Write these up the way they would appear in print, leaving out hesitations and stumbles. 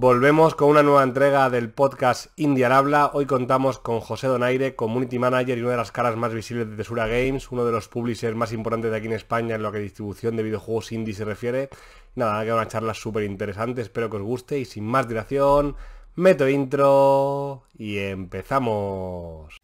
Volvemos con una nueva entrega del podcast Indie al Habla. Hoy contamos con José Donaire, Community Manager y una de las caras más visibles de Tesura Games, uno de los publishers más importantes de aquí en España en lo que distribución de videojuegos indie se refiere. Nada, que una charla súper interesante, espero que os guste y sin más dilación, meto intro y empezamos.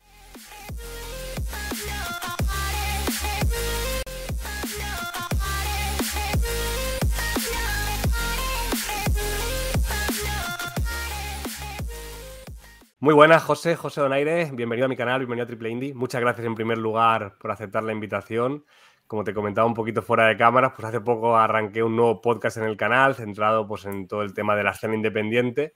Muy buenas, José Donaire, bienvenido a mi canal, bienvenido a Triple Indie. Muchas gracias en primer lugar por aceptar la invitación. Como te comentaba un poquito fuera de cámaras, pues hace poco arranqué un nuevo podcast en el canal centrado pues en todo el tema de la escena independiente.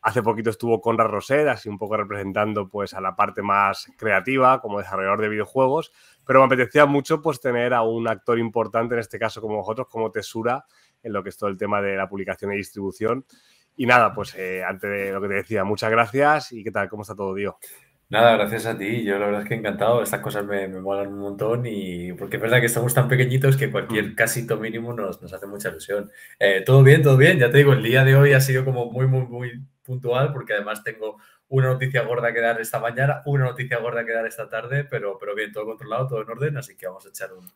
Hace poquito estuvo Conrad Roset, así un poco representando pues a la parte más creativa como desarrollador de videojuegos, pero me apetecía mucho pues tener a un actor importante, en este caso como vosotros, como Tesura, en lo que es todo el tema de la publicación y distribución. Y nada, pues antes de lo que te decía, muchas gracias y ¿qué tal? ¿Cómo está todo, tío? Nada, gracias a ti. Yo la verdad es que encantado. Estas cosas me molan un montón y porque es verdad que estamos tan pequeñitos que cualquier casito mínimo nos hace mucha ilusión. Todo bien. Ya te digo, el día de hoy ha sido como muy puntual porque además tengo una noticia gorda que dar esta mañana, una noticia gorda que dar esta tarde, pero bien, todo controlado, todo en orden, así que vamos a echar un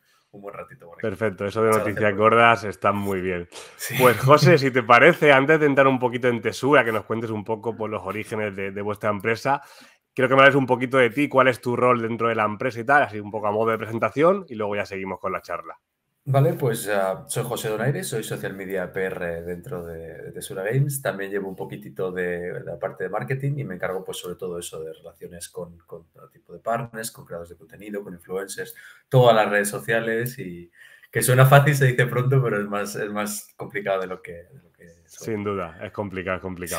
buen ratito. Perfecto, eso de noticias gordas está muy bien. Sí. Pues José, si te parece, antes de entrar un poquito en Tesura, que nos cuentes un poco por los orígenes de vuestra empresa, quiero que me hables un poquito de ti, cuál es tu rol dentro de la empresa y tal, así un poco a modo de presentación y luego ya seguimos con la charla. Vale, pues soy José Donaire, soy Social Media PR dentro de Tesura Games. También llevo un poquitito de la parte de marketing y me encargo pues sobre todo eso de relaciones con todo tipo de partners, con creadores de contenido, con influencers, todas las redes sociales y que suena fácil, se dice pronto, pero es más complicado de lo que soy. Sin duda, es complicado. Sí.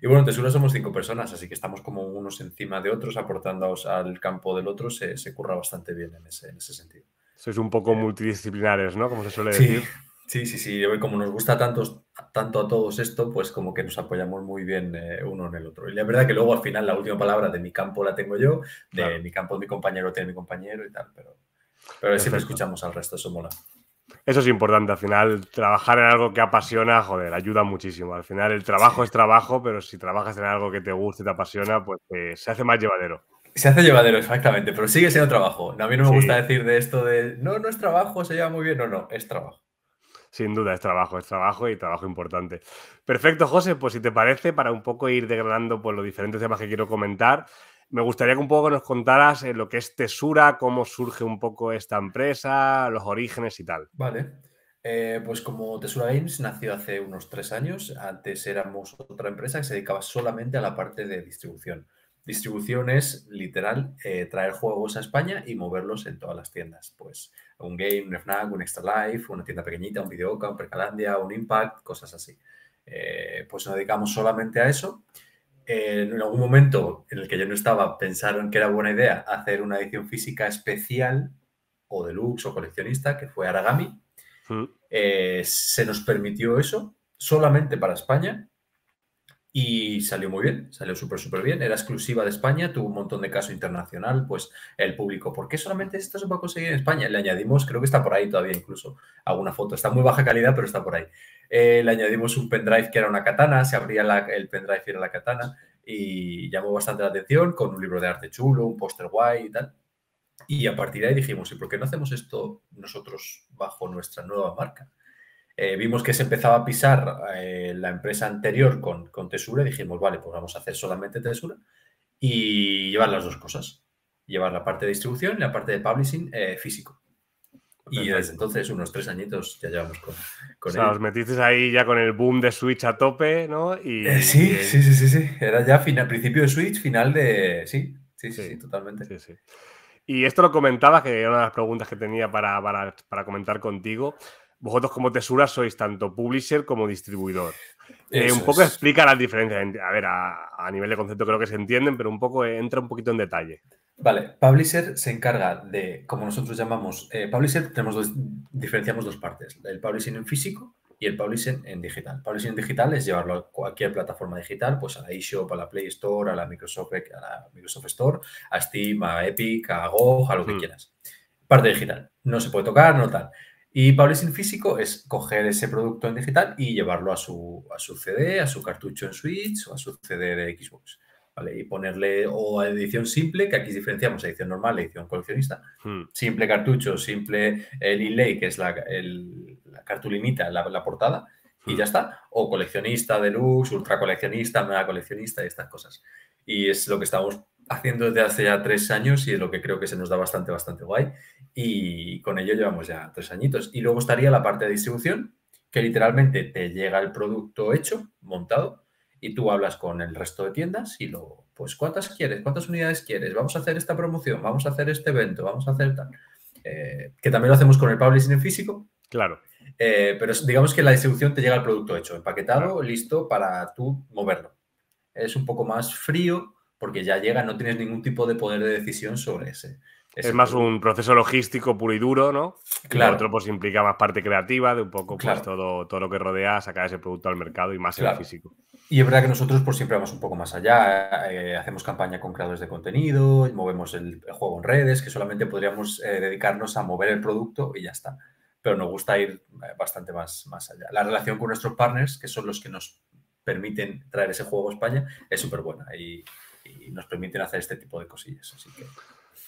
Y bueno, en Tesura somos 5 personas, así que estamos como unos encima de otros, aportándonos al campo del otro, se curra bastante bien en ese sentido. Sois un poco multidisciplinares, ¿no? Como se suele decir. Sí. Como nos gusta tanto a todos esto, pues como que nos apoyamos muy bien uno en el otro. Y la verdad que luego al final la última palabra de mi campo la tengo yo, de claro. Mi campo mi compañero tiene mi compañero y tal, pero siempre escuchamos al resto, eso mola. Eso es importante, al final trabajar en algo que apasiona, joder, ayuda muchísimo. Al final el trabajo es trabajo, pero si trabajas en algo que te gusta y te apasiona, pues se hace más llevadero. Se hace llevadero, exactamente, pero sigue siendo trabajo. A mí no me gusta decir de esto de no es trabajo, se lleva muy bien, no, es trabajo. Sin duda, es trabajo y trabajo importante. Perfecto, José, pues si te parece, para un poco ir degradando por los diferentes temas que quiero comentar, me gustaría que un poco nos contaras lo que es Tesura, cómo surge un poco esta empresa, los orígenes y tal. Vale. Pues como Tesura Games nació hace unos 3 años, antes éramos otra empresa que se dedicaba solamente a la parte de distribución. Distribución es, literal, traer juegos a España y moverlos en todas las tiendas. Pues un Game, un FNAC, un Extra Life, una tienda pequeñita, un Videocam, un Percalandia, un Impact, cosas así. Pues nos dedicamos solamente a eso. En algún momento en el que yo no estaba, pensaron que era buena idea hacer una edición física especial o deluxe o coleccionista, que fue Aragami. Se nos permitió eso solamente para España. Y salió muy bien, salió súper bien. Era exclusiva de España, tuvo un montón de caso internacional, pues el público. ¿Por qué solamente esto se puede conseguir en España? Le añadimos, creo que está por ahí todavía incluso, alguna foto. Está muy baja calidad, pero está por ahí. Le añadimos un pendrive que era una katana, se abría el pendrive y era la katana y llamó bastante la atención con un libro de arte chulo, un póster guay y tal. Y a partir de ahí dijimos, ¿y por qué no hacemos esto nosotros bajo nuestra nueva marca? Vimos que se empezaba a pisar la empresa anterior con Tesura y dijimos, vale, pues vamos a hacer solamente Tesura y llevar las 2 cosas. Llevar la parte de distribución y la parte de publishing físico. Y desde entonces, unos 3 añitos ya llevamos con él. O sea, os metisteis ahí ya con el boom de Switch a tope, ¿no? Y, sí. Era ya principio de Switch, final de... Sí, totalmente. Sí. Y esto lo comentaba, que era una de las preguntas que tenía para comentar contigo. Vosotros como Tesura sois tanto publisher como distribuidor. Un poco explica las diferencias. A ver, a nivel de concepto creo que se entienden, pero un poco entra un poquito en detalle. Vale, publisher se encarga de, como nosotros llamamos, publisher diferenciamos 2 partes. El publishing en físico y el publishing en digital. Publishing en digital es llevarlo a cualquier plataforma digital, pues a la eShop, a la Play Store, a la Microsoft Store, a Steam, a Epic, a GOG, a lo que quieras. Parte digital. No se puede tocar, no tal. Y publishing físico es coger ese producto en digital y llevarlo a su CD, a su cartucho en Switch o a su CD de Xbox, ¿vale? Y ponerle o a edición simple, que aquí diferenciamos edición normal, edición coleccionista, simple cartucho, simple el inlay, que es la cartulinita, la portada, y ya está. O coleccionista, deluxe, ultra coleccionista, mega coleccionista y estas cosas. Y es lo que estamos haciendo desde hace ya 3 años y es lo que creo que se nos da bastante guay, y con ello llevamos ya 3 añitos. Y luego estaría la parte de distribución, que literalmente te llega el producto hecho, montado, y tú hablas con el resto de tiendas y luego, pues, ¿cuántas quieres? ¿Cuántas unidades quieres? Vamos a hacer esta promoción, vamos a hacer este evento, vamos a hacer tal. Que también lo hacemos con el publishing en físico. Claro. Pero digamos que la distribución te llega el producto hecho, empaquetado, claro, listo para tú moverlo. Es un poco más frío, porque ya llega, no tienes ningún tipo de poder de decisión sobre ese. Es más producto. Un proceso logístico puro y duro, ¿no? Claro. El otro pues implica más parte creativa, de un poco pues, claro, todo lo que rodea, sacar ese producto al mercado y más, claro, en el físico. Y es verdad que nosotros pues siempre vamos un poco más allá, hacemos campaña con creadores de contenido, movemos el juego en redes, que solamente podríamos dedicarnos a mover el producto y ya está. Pero nos gusta ir bastante más allá. La relación con nuestros partners, que son los que nos permiten traer ese juego a España, es súper buena y nos permiten hacer este tipo de cosillas. Así que...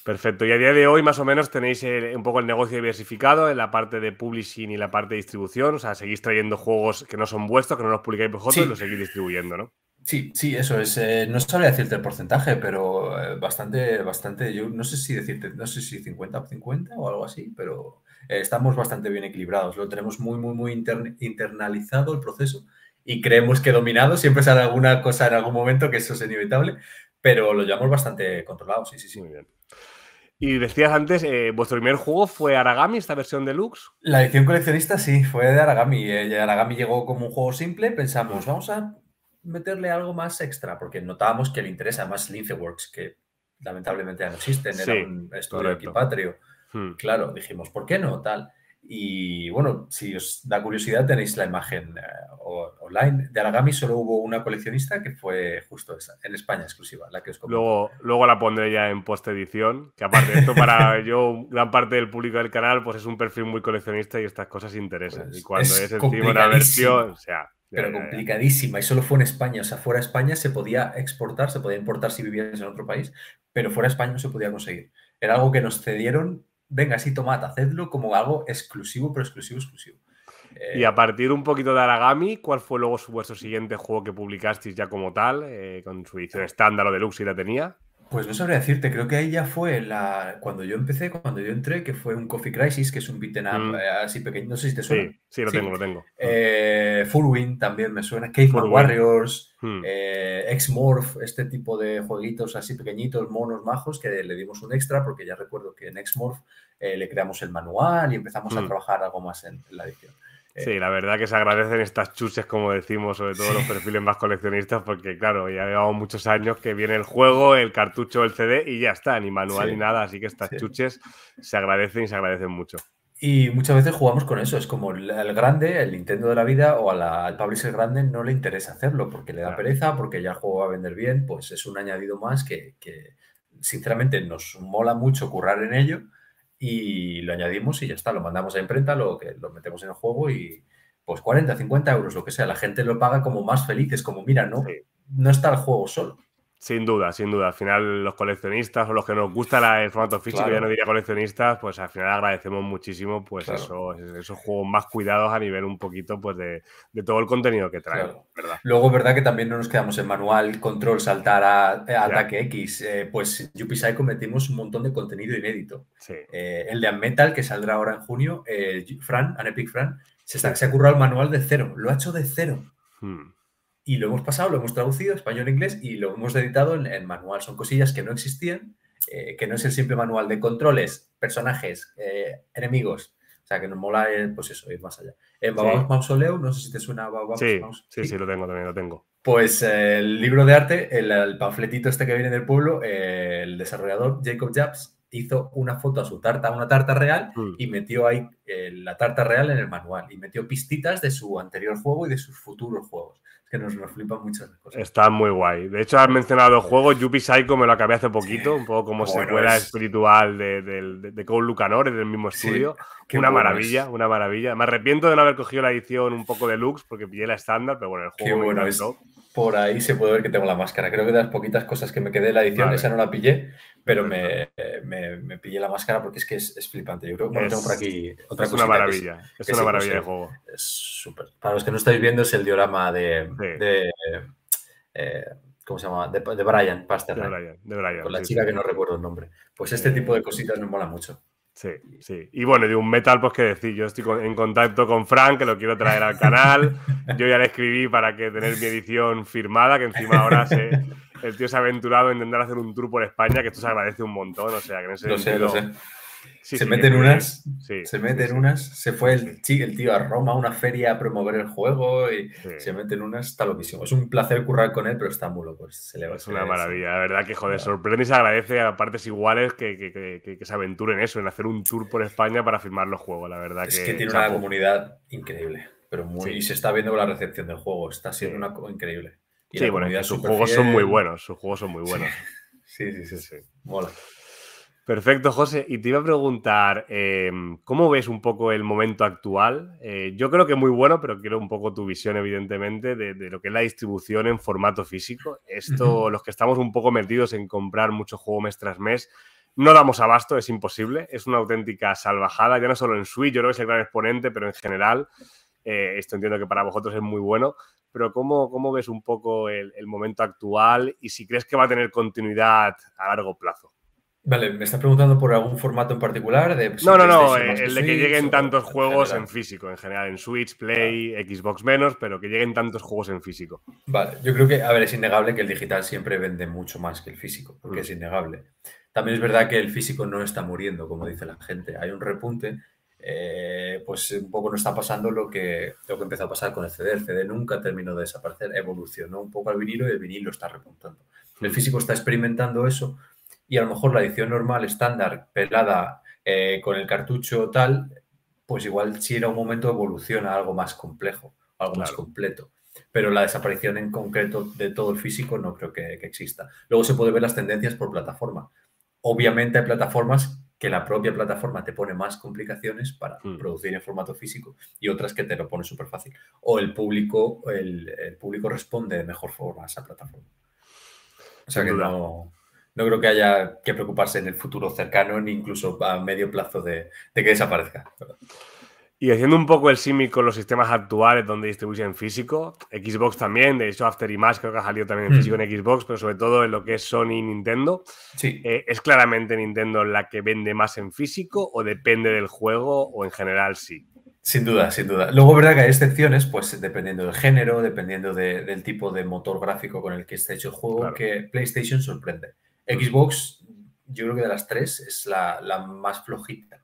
Perfecto. Y a día de hoy, más o menos, tenéis un poco el negocio diversificado en la parte de publishing y la parte de distribución. O sea, seguís trayendo juegos que no son vuestros, que no los publicáis vosotros, sí, y los seguís distribuyendo, ¿no? Sí, eso es. No sabría decirte el porcentaje, pero bastante, yo no sé si decirte, no sé si 50-50 o algo así, pero estamos bastante bien equilibrados. Lo tenemos muy internalizado el proceso y creemos que dominado. Siempre sale alguna cosa en algún momento, que eso es inevitable, pero lo llevamos bastante controlado, sí. Muy bien. Y decías antes, ¿vuestro primer juego fue Aragami, esta versión deluxe? La edición coleccionista, sí, fue de Aragami. Aragami llegó como un juego simple, pensamos, vamos a meterle algo más extra, porque notábamos que le interesa más Linceworks, que lamentablemente ya no existen, sí, era un estudio aquí patrio. Claro, dijimos, ¿por qué no? Tal. Y bueno, si os da curiosidad, tenéis la imagen online. De Aragami solo hubo una coleccionista que fue justo esa, en España exclusiva, la que os comenté. Luego la pondré ya en postedición, que aparte de esto, para yo, gran parte del público del canal, pues es un perfil muy coleccionista y estas cosas interesan. Pues y cuando es encima una versión, o sea... Pero complicadísima, y solo fue en España. O sea, fuera de España se podía exportar, se podía importar si vivías en otro país, pero fuera de España no se podía conseguir. Era algo que nos cedieron, venga, sí, tomad, hacedlo como algo exclusivo, pero exclusivo. Y a partir un poquito de Aragami, ¿cuál fue luego vuestro siguiente juego que publicasteis ya como tal, con su edición estándar o deluxe, si la tenía? Pues no sabría decirte, creo que ahí ya fue cuando yo entré, que fue un Coffee Crisis, que es un beat'em up así pequeño, no sé si te suena. Sí, lo tengo. Full Wind también me suena, Cave Warriors, X-Morph, este tipo de jueguitos así pequeñitos, monos majos, que le dimos un extra, porque ya recuerdo que en X-Morph le creamos el manual y empezamos a trabajar algo más en la edición. Sí, la verdad que se agradecen estas chuches, como decimos, sobre todo los perfiles más coleccionistas, porque claro, ya llevamos muchos años que viene el juego, el cartucho, el CD y ya está, ni manual ni nada, así que estas chuches se agradecen y se agradecen mucho. Y muchas veces jugamos con eso, es como el grande, el Nintendo de la vida o al publisher grande no le interesa hacerlo porque le da pereza, porque ya el juego va a vender bien, pues es un añadido más que sinceramente nos mola mucho currar en ello. Y lo añadimos y ya está, lo mandamos a imprenta, lo metemos en el juego y pues 40, 50 euros, lo que sea. La gente lo paga como más felices, como mira, no está el juego solo. Sin duda. Al final los coleccionistas o los que nos gusta el formato físico, claro, ya no diría coleccionistas, pues al final agradecemos muchísimo pues esos juegos más cuidados a nivel un poquito pues de todo el contenido que traen. Claro. ¿Verdad? Luego es verdad que también no nos quedamos en manual, control, saltar a ataque X. Pues Yuppie Psycho metimos un montón de contenido inédito. Sí. El de Unmetal, que saldrá ahora en junio, Fran, Epic Fran, se ha currado el manual de cero, lo ha hecho de cero. Y lo hemos pasado, lo hemos traducido español-inglés y lo hemos editado en manual. Son cosillas que no existían, que no es el simple manual de controles, personajes, enemigos. O sea, que nos mola, pues eso, ir más allá. Babos Mausoleum, no sé si te suena Babos Mausoleum. Sí, lo tengo. Pues el libro de arte, el panfletito este que viene del pueblo, el desarrollador Jacob Jabs hizo una foto a su tarta, a una tarta real, y metió ahí la tarta real en el manual y metió pistitas de su anterior juego y de sus futuros juegos. Es que nos flipan muchas cosas. Está muy guay. De hecho, has mencionado juegos. Yuppie Psycho me lo acabé hace poquito, un poco como secuela espiritual de Cole Lucanor, del mismo estudio. Sí, una maravilla, una maravilla. Me arrepiento de no haber cogido la edición un poco deluxe porque pillé la estándar, pero bueno, el juego me encantó. Por ahí se puede ver que tengo la máscara. Creo que de las poquitas cosas que me quedé en la edición, esa no la pillé, pero me pillé la máscara porque es que es flipante. Yo creo que tengo por aquí otra cosa. Es una maravilla. Es una maravilla de juego. Es súper. Para los que no estáis viendo, es el diorama de ¿cómo se llama? De Brian Pasternak. De Brian. Con la chica que no recuerdo el nombre. Pues este tipo de cositas nos mola mucho. Sí, sí. Y bueno, de Unmetal, pues qué decir, yo estoy en contacto con Fran, que lo quiero traer al canal. Yo ya le escribí para que tener mi edición firmada, que encima ahora el tío se ha aventurado a intentar hacer un tour por España, que esto se agradece un montón, o sea, que en ese sentido... Lo sé. Sí, se meten unas. Se fue el tío a Roma a una feria a promover el juego y se meten unas, está loquísimo. Es un placer currar con él, pero está muy loco. Es una maravilla, la verdad que joder, sorprende y se agradece a partes iguales que se aventuren eso, en hacer un tour por España para firmar los juegos, la verdad. Es que tiene una comunidad increíble, pero muy... Y se está viendo con la recepción del juego, está siendo una cosa increíble. Y sí, bueno, sus juegos son muy buenos. Sí. Mola. Perfecto, José. Y te iba a preguntar, ¿cómo ves un poco el momento actual? Yo creo que muy bueno, pero quiero un poco tu visión, evidentemente, de lo que es la distribución en formato físico. Esto, los que estamos un poco metidos en comprar mucho juego mes tras mes, no damos abasto, es imposible. Es una auténtica salvajada, ya no solo en Switch, yo creo que es el gran exponente, pero en general, esto entiendo que para vosotros es muy bueno. Pero ¿cómo ves un poco el momento actual y si crees que va a tener continuidad a largo plazo? Vale, ¿me estás preguntando por algún formato en particular? No, el de que lleguen tantos juegos en físico, en general, en Switch, Play, Xbox menos, pero que lleguen tantos juegos en físico. Vale, yo creo que, a ver, es innegable que el digital siempre vende mucho más que el físico, porque es innegable. También es verdad que el físico no está muriendo, como dice la gente. Hay un repunte, pues un poco no está pasando lo que empezó a pasar con el CD. El CD nunca terminó de desaparecer, evolucionó un poco al vinilo y el vinilo está repuntando. El físico está experimentando eso. Y a lo mejor la edición normal, estándar, pelada, con el cartucho tal, pues igual si era un momento evoluciona a algo más complejo, algo más completo. Pero la desaparición en concreto de todo el físico no creo que exista. Luego se puede ver las tendencias por plataforma. Obviamente hay plataformas que la propia plataforma te pone más complicaciones para producir en formato físico y otras que te lo pone súper fácil. O el público responde de mejor forma a esa plataforma. O sea que no creo que haya que preocuparse en el futuro cercano ni incluso a medio plazo de que desaparezca. Y haciendo un poco el símil con los sistemas actuales donde distribuyen físico, Xbox también, de hecho Afterimage creo que ha salido también en físico en Xbox, pero sobre todo en lo que es Sony y Nintendo. Sí. ¿Es claramente Nintendo la que vende más en físico o depende del juego o en general sí? Sin duda, sin duda. Luego, verdad que hay excepciones, pues dependiendo del género, dependiendo del tipo de motor gráfico con el que esté hecho el juego, que PlayStation sorprende. Xbox, yo creo que de las tres, es la más flojita.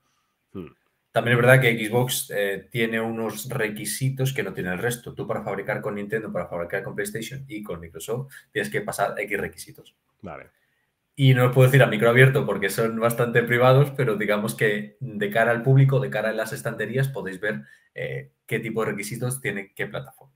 También es verdad que Xbox tiene unos requisitos que no tiene el resto. Tú para fabricar con Nintendo, para fabricar con PlayStation y con Microsoft, tienes que pasar X requisitos. Vale. Y no os puedo decir a micro abierto porque son bastante privados, pero digamos que de cara al público, de cara a las estanterías, podéis ver qué tipo de requisitos tiene qué plataforma.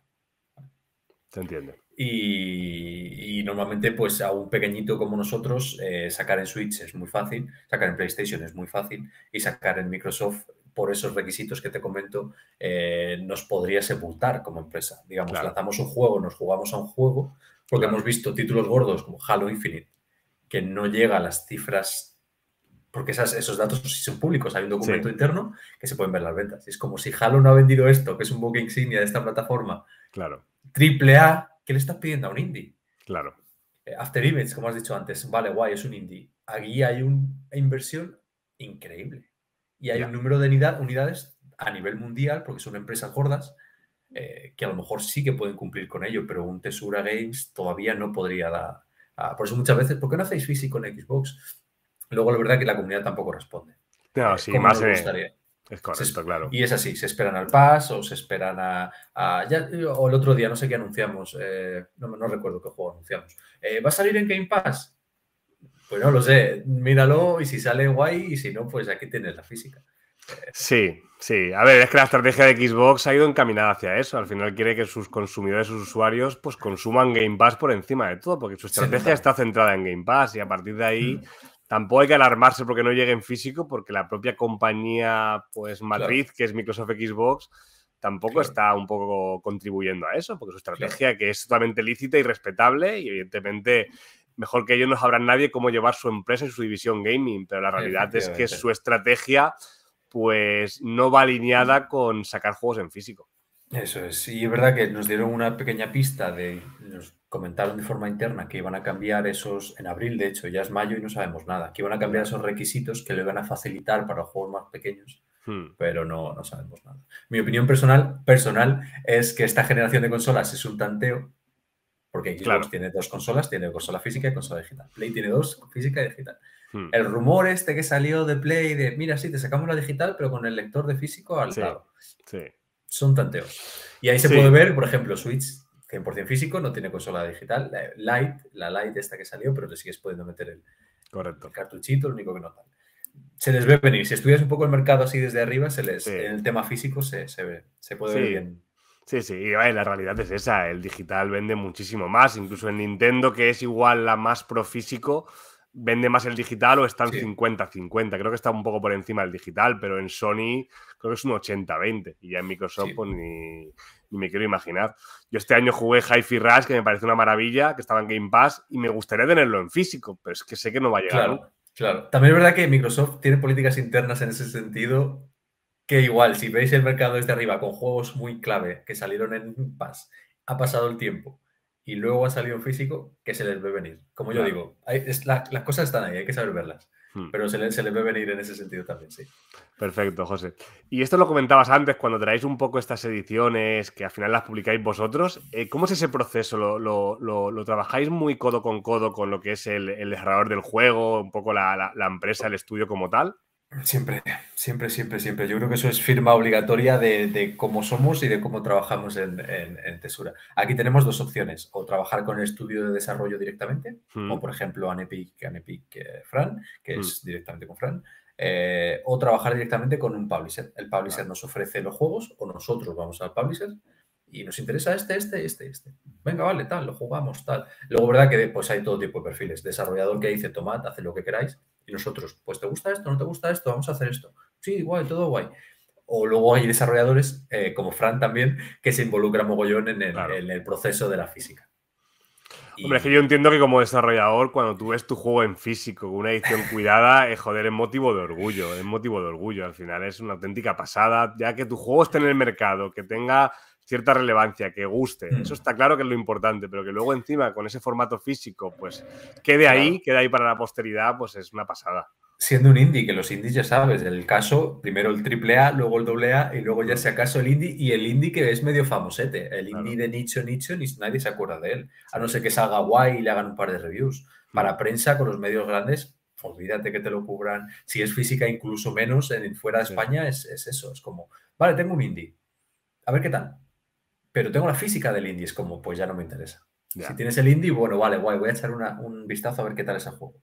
Se entiende. Y normalmente, pues a un pequeñito como nosotros, sacar en Switch es muy fácil, sacar en PlayStation es muy fácil y sacar en Microsoft, por esos requisitos que te comento, nos podría sepultar como empresa. Digamos, lanzamos un juego, nos jugamos a un juego, porque hemos visto títulos gordos como Halo Infinite, que no llega a las cifras, porque esos datos sí son públicos, hay un documento interno que se pueden ver las ventas. Es como si Halo no ha vendido esto, que es un buque insignia de esta plataforma, triple A, ¿qué le estás pidiendo a un indie? Claro. Afterimage, como has dicho antes, vale, guay, es un indie. Aquí hay una inversión increíble. Y hay un número de unidades a nivel mundial, porque son empresas gordas, que a lo mejor sí que pueden cumplir con ello, pero un Tesura Games todavía no podría dar. Por eso muchas veces, ¿por qué no hacéis físico en Xbox? Luego la verdad es que la comunidad tampoco responde. No, sí, más me gustaría. Es correcto, claro. Y es así, se esperan al Pass o se esperan o el otro día, no sé qué anunciamos, no recuerdo qué juego anunciamos. ¿Va a salir en Game Pass? Pues no lo sé, míralo y si sale guay y si no, pues aquí tienes la física. Sí, sí. A ver, es que la estrategia de Xbox ha ido encaminada hacia eso. Al final quiere que sus consumidores, sus usuarios, pues consuman Game Pass por encima de todo, porque su estrategia está centrada en Game Pass y a partir de ahí tampoco hay que alarmarse porque no llegue en físico, porque la propia compañía, pues matriz, que es Microsoft Xbox, tampoco está un poco contribuyendo a eso, porque su estrategia, que es totalmente lícita y respetable, y evidentemente mejor que ellos no sabrán nadie cómo llevar su empresa y su división gaming, pero la realidad es que su estrategia pues no va alineada con sacar juegos en físico. Eso es. Y es verdad que nos dieron una pequeña pista de... Nos comentaron de forma interna que iban a cambiar esos... En abril, de hecho, ya es mayo y no sabemos nada. Que iban a cambiar esos requisitos que le van a facilitar para juegos más pequeños. Pero no sabemos nada. Mi opinión personal es que esta generación de consolas es un tanteo. Porque Xbox tiene dos consolas. Tiene consola física y consola digital. Play tiene dos, física y digital. El rumor este que salió de Play de, mira, sí, te sacamos la digital, pero con el lector de físico al lado. Sí. Son tanteos. Y ahí se puede ver, por ejemplo, Switch 100% físico, no tiene consola digital. La Lite esta que salió, pero te sigues pudiendo meter el cartuchito, lo único que no tal. Se les ve venir. Si estudias un poco el mercado así desde arriba, en el tema físico se ve, se puede ver bien. Sí, sí, y, la realidad es esa. El digital vende muchísimo más. Incluso en Nintendo, que es igual la más pro físico, vende más el digital o están 50-50. Creo que está un poco por encima del digital, pero en Sony creo que es un 80-20. Y ya en Microsoft pues, ni me quiero imaginar. Yo este año jugué Hi-Fi Rush, que me parece una maravilla, que estaba en Game Pass, y me gustaría tenerlo en físico, pero es que sé que no va a llegar. Claro. También es verdad que Microsoft tiene políticas internas en ese sentido que igual, si veis el mercado desde arriba con juegos muy clave que salieron en Game Pass, ha pasado el tiempo y luego ha salido físico, que se les ve venir. Como yo digo, las cosas están ahí, hay que saber verlas. Pero se les ve venir en ese sentido también, sí. Perfecto, José. Y esto lo comentabas antes, cuando traéis un poco estas ediciones, que al final las publicáis vosotros, ¿cómo es ese proceso? ¿Lo trabajáis muy codo con codo con lo que es el desarrollador del juego, un poco la empresa, el estudio como tal? Siempre. Yo creo que eso es firma obligatoria de cómo somos y de cómo trabajamos en Tesura. Aquí tenemos dos opciones, o trabajar con el estudio de desarrollo directamente, como por ejemplo Anepic Fran, que es directamente con Fran, o trabajar directamente con un publisher. El publisher nos ofrece los juegos o nosotros vamos al publisher y nos interesa este. Venga, vale, tal, lo jugamos, tal. Luego, verdad que pues hay todo tipo de perfiles. Desarrollador que dice, tomad, haced lo que queráis. Y nosotros, pues te gusta esto, no te gusta esto, vamos a hacer esto. Sí, guay, todo guay. O luego hay desarrolladores, como Fran también, que se involucra mogollón en el proceso de la física. Hombre, es que yo entiendo que como desarrollador, cuando tú ves tu juego en físico, con una edición cuidada, es motivo de orgullo, al final es una auténtica pasada, ya que tu juego esté en el mercado, que tenga cierta relevancia, que guste, eso está claro que es lo importante, pero que luego encima con ese formato físico, pues quede ahí para la posteridad, pues es una pasada. Siendo un indie, que los indies ya sabes, el caso, primero el AAA, luego el AA y luego ya si acaso el indie, y el indie que es medio famosete, el indie de nicho, ni nadie se acuerda de él, a no ser que salga guay y le hagan un par de reviews. Para prensa, con los medios grandes, olvídate que te lo cubran, si es física incluso menos, fuera de España es eso, es como, vale, tengo un indie, a ver qué tal, pero tengo la física del indie, es como, pues ya no me interesa. Ya. Si tienes el indie, bueno, vale, guay, voy a echar un vistazo a ver qué tal es el juego.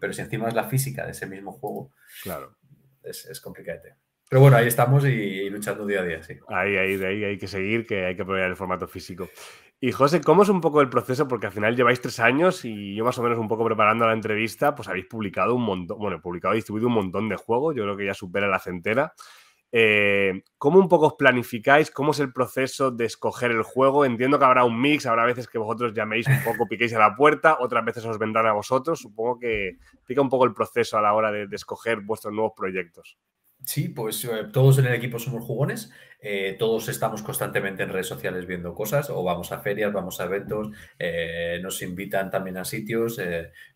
Pero si encima es la física de ese mismo juego, claro, es complicadete. Pero bueno, ahí estamos y luchando día a día, sí. Ahí hay que seguir, que hay que probar el formato físico. Y José, ¿cómo es un poco el proceso? Porque al final lleváis 3 años y yo más o menos un poco preparando la entrevista, pues habéis publicado un montón, bueno, publicado y distribuido un montón de juegos, yo creo que ya supera la centena. ¿Cómo un poco os planificáis? ¿Cómo es el proceso de escoger el juego? Entiendo que habrá un mix, habrá veces que vosotros llaméis un poco, piquéis a la puerta, otras veces os vendrán a vosotros. Supongo que explica un poco el proceso a la hora de escoger vuestros nuevos proyectos. Sí, pues todos en el equipo somos jugones, todos estamos constantemente en redes sociales viendo cosas, o vamos a ferias, vamos a eventos, nos invitan también a sitios,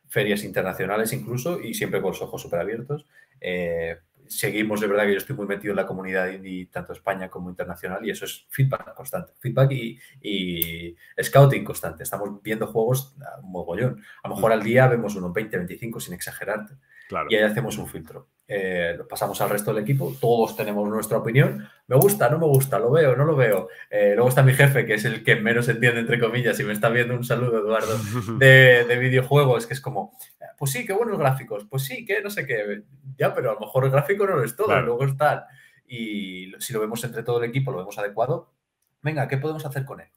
ferias internacionales incluso, y siempre con los ojos súper abiertos. Seguimos, de verdad que yo estoy muy metido en la comunidad indie, tanto España como internacional, y eso es feedback constante, feedback y scouting constante. Estamos viendo juegos un mogollón. A lo mejor al día vemos unos 20, 25 sin exagerarte. Claro. Y ahí hacemos un filtro. pasamos al resto del equipo, todos tenemos nuestra opinión, me gusta, no me gusta, lo veo, no lo veo. Luego está mi jefe, que es el que menos entiende, entre comillas, y me está viendo, un saludo, Eduardo, de videojuegos, que es como, pues sí, qué buenos gráficos, pues sí, que no sé qué, ya, pero a lo mejor el gráfico no lo es todo, claro. Luego es tal. Y si lo vemos entre todo el equipo, lo vemos adecuado, venga, ¿qué podemos hacer con él?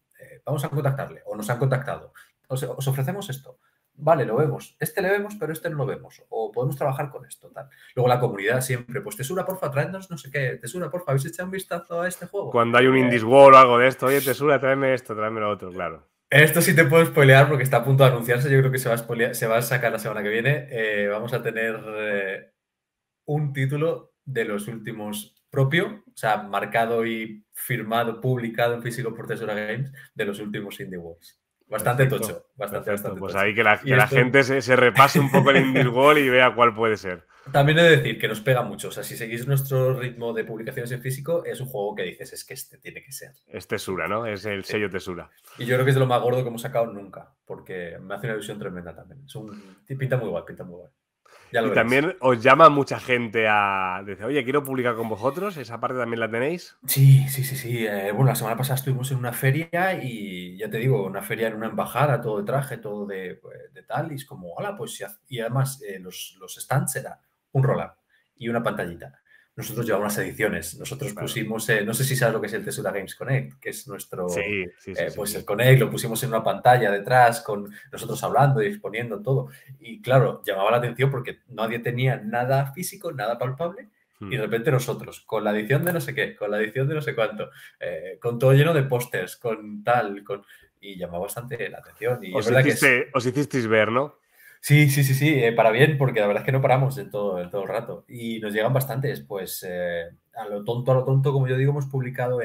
Vamos a contactarle, o nos han contactado, os ofrecemos esto. Vale, lo vemos. Este le vemos, pero este no lo vemos. O podemos trabajar con esto, tal. Luego la comunidad siempre, pues Tesura, porfa, traednos no sé qué. Tesura, porfa, habéis echado un vistazo a este juego. Cuando hay un Indie World o algo de esto, oye, Tesura, tráeme esto, tráeme lo otro, claro. Esto sí te puedo spoilear porque está a punto de anunciarse. Yo creo que se va a sacar la semana que viene. Vamos a tener un título de los últimos propio, o sea, marcado y firmado, publicado en físico por Tesura Games, de los últimos Indie Worlds. Bastante perfecto, tocho. Bastante pues tocho. Ahí que la gente se repase un poco el Indie World y vea cuál puede ser. También he de decir que nos pega mucho. O sea, si seguís nuestro ritmo de publicaciones en físico, es un juego que dices, es que este tiene que ser. Es Tesura, ¿no? Es el sello Tesura. Y yo creo que es de lo más gordo que hemos sacado nunca, porque me hace una ilusión tremenda también. Es pinta muy guay, pinta muy guay. Ya lo y verás. También os llama mucha gente a decir, oye, quiero publicar con vosotros, esa parte también la tenéis. Sí. Bueno, la semana pasada estuvimos en una feria y ya te digo, una feria en una embajada, todo de traje, todo de tal, y es como, hola, pues, y además los stands era un roll-up y una pantallita. Nosotros llevamos las ediciones, nosotros pusimos, no sé si sabes lo que es el Tesura Games Connect, que es nuestro, sí. El Connect lo pusimos en una pantalla detrás con nosotros hablando y exponiendo todo. Y claro, llamaba la atención porque nadie tenía nada físico, nada palpable, y de repente nosotros, con la edición de no sé qué, con la edición de no sé cuánto, con todo lleno de pósters, con tal, y llamaba bastante la atención. Y os hicisteis ver, ¿no? Sí, para bien, porque la verdad es que no paramos en todo el rato y nos llegan bastantes, pues a lo tonto, como yo digo, hemos publicado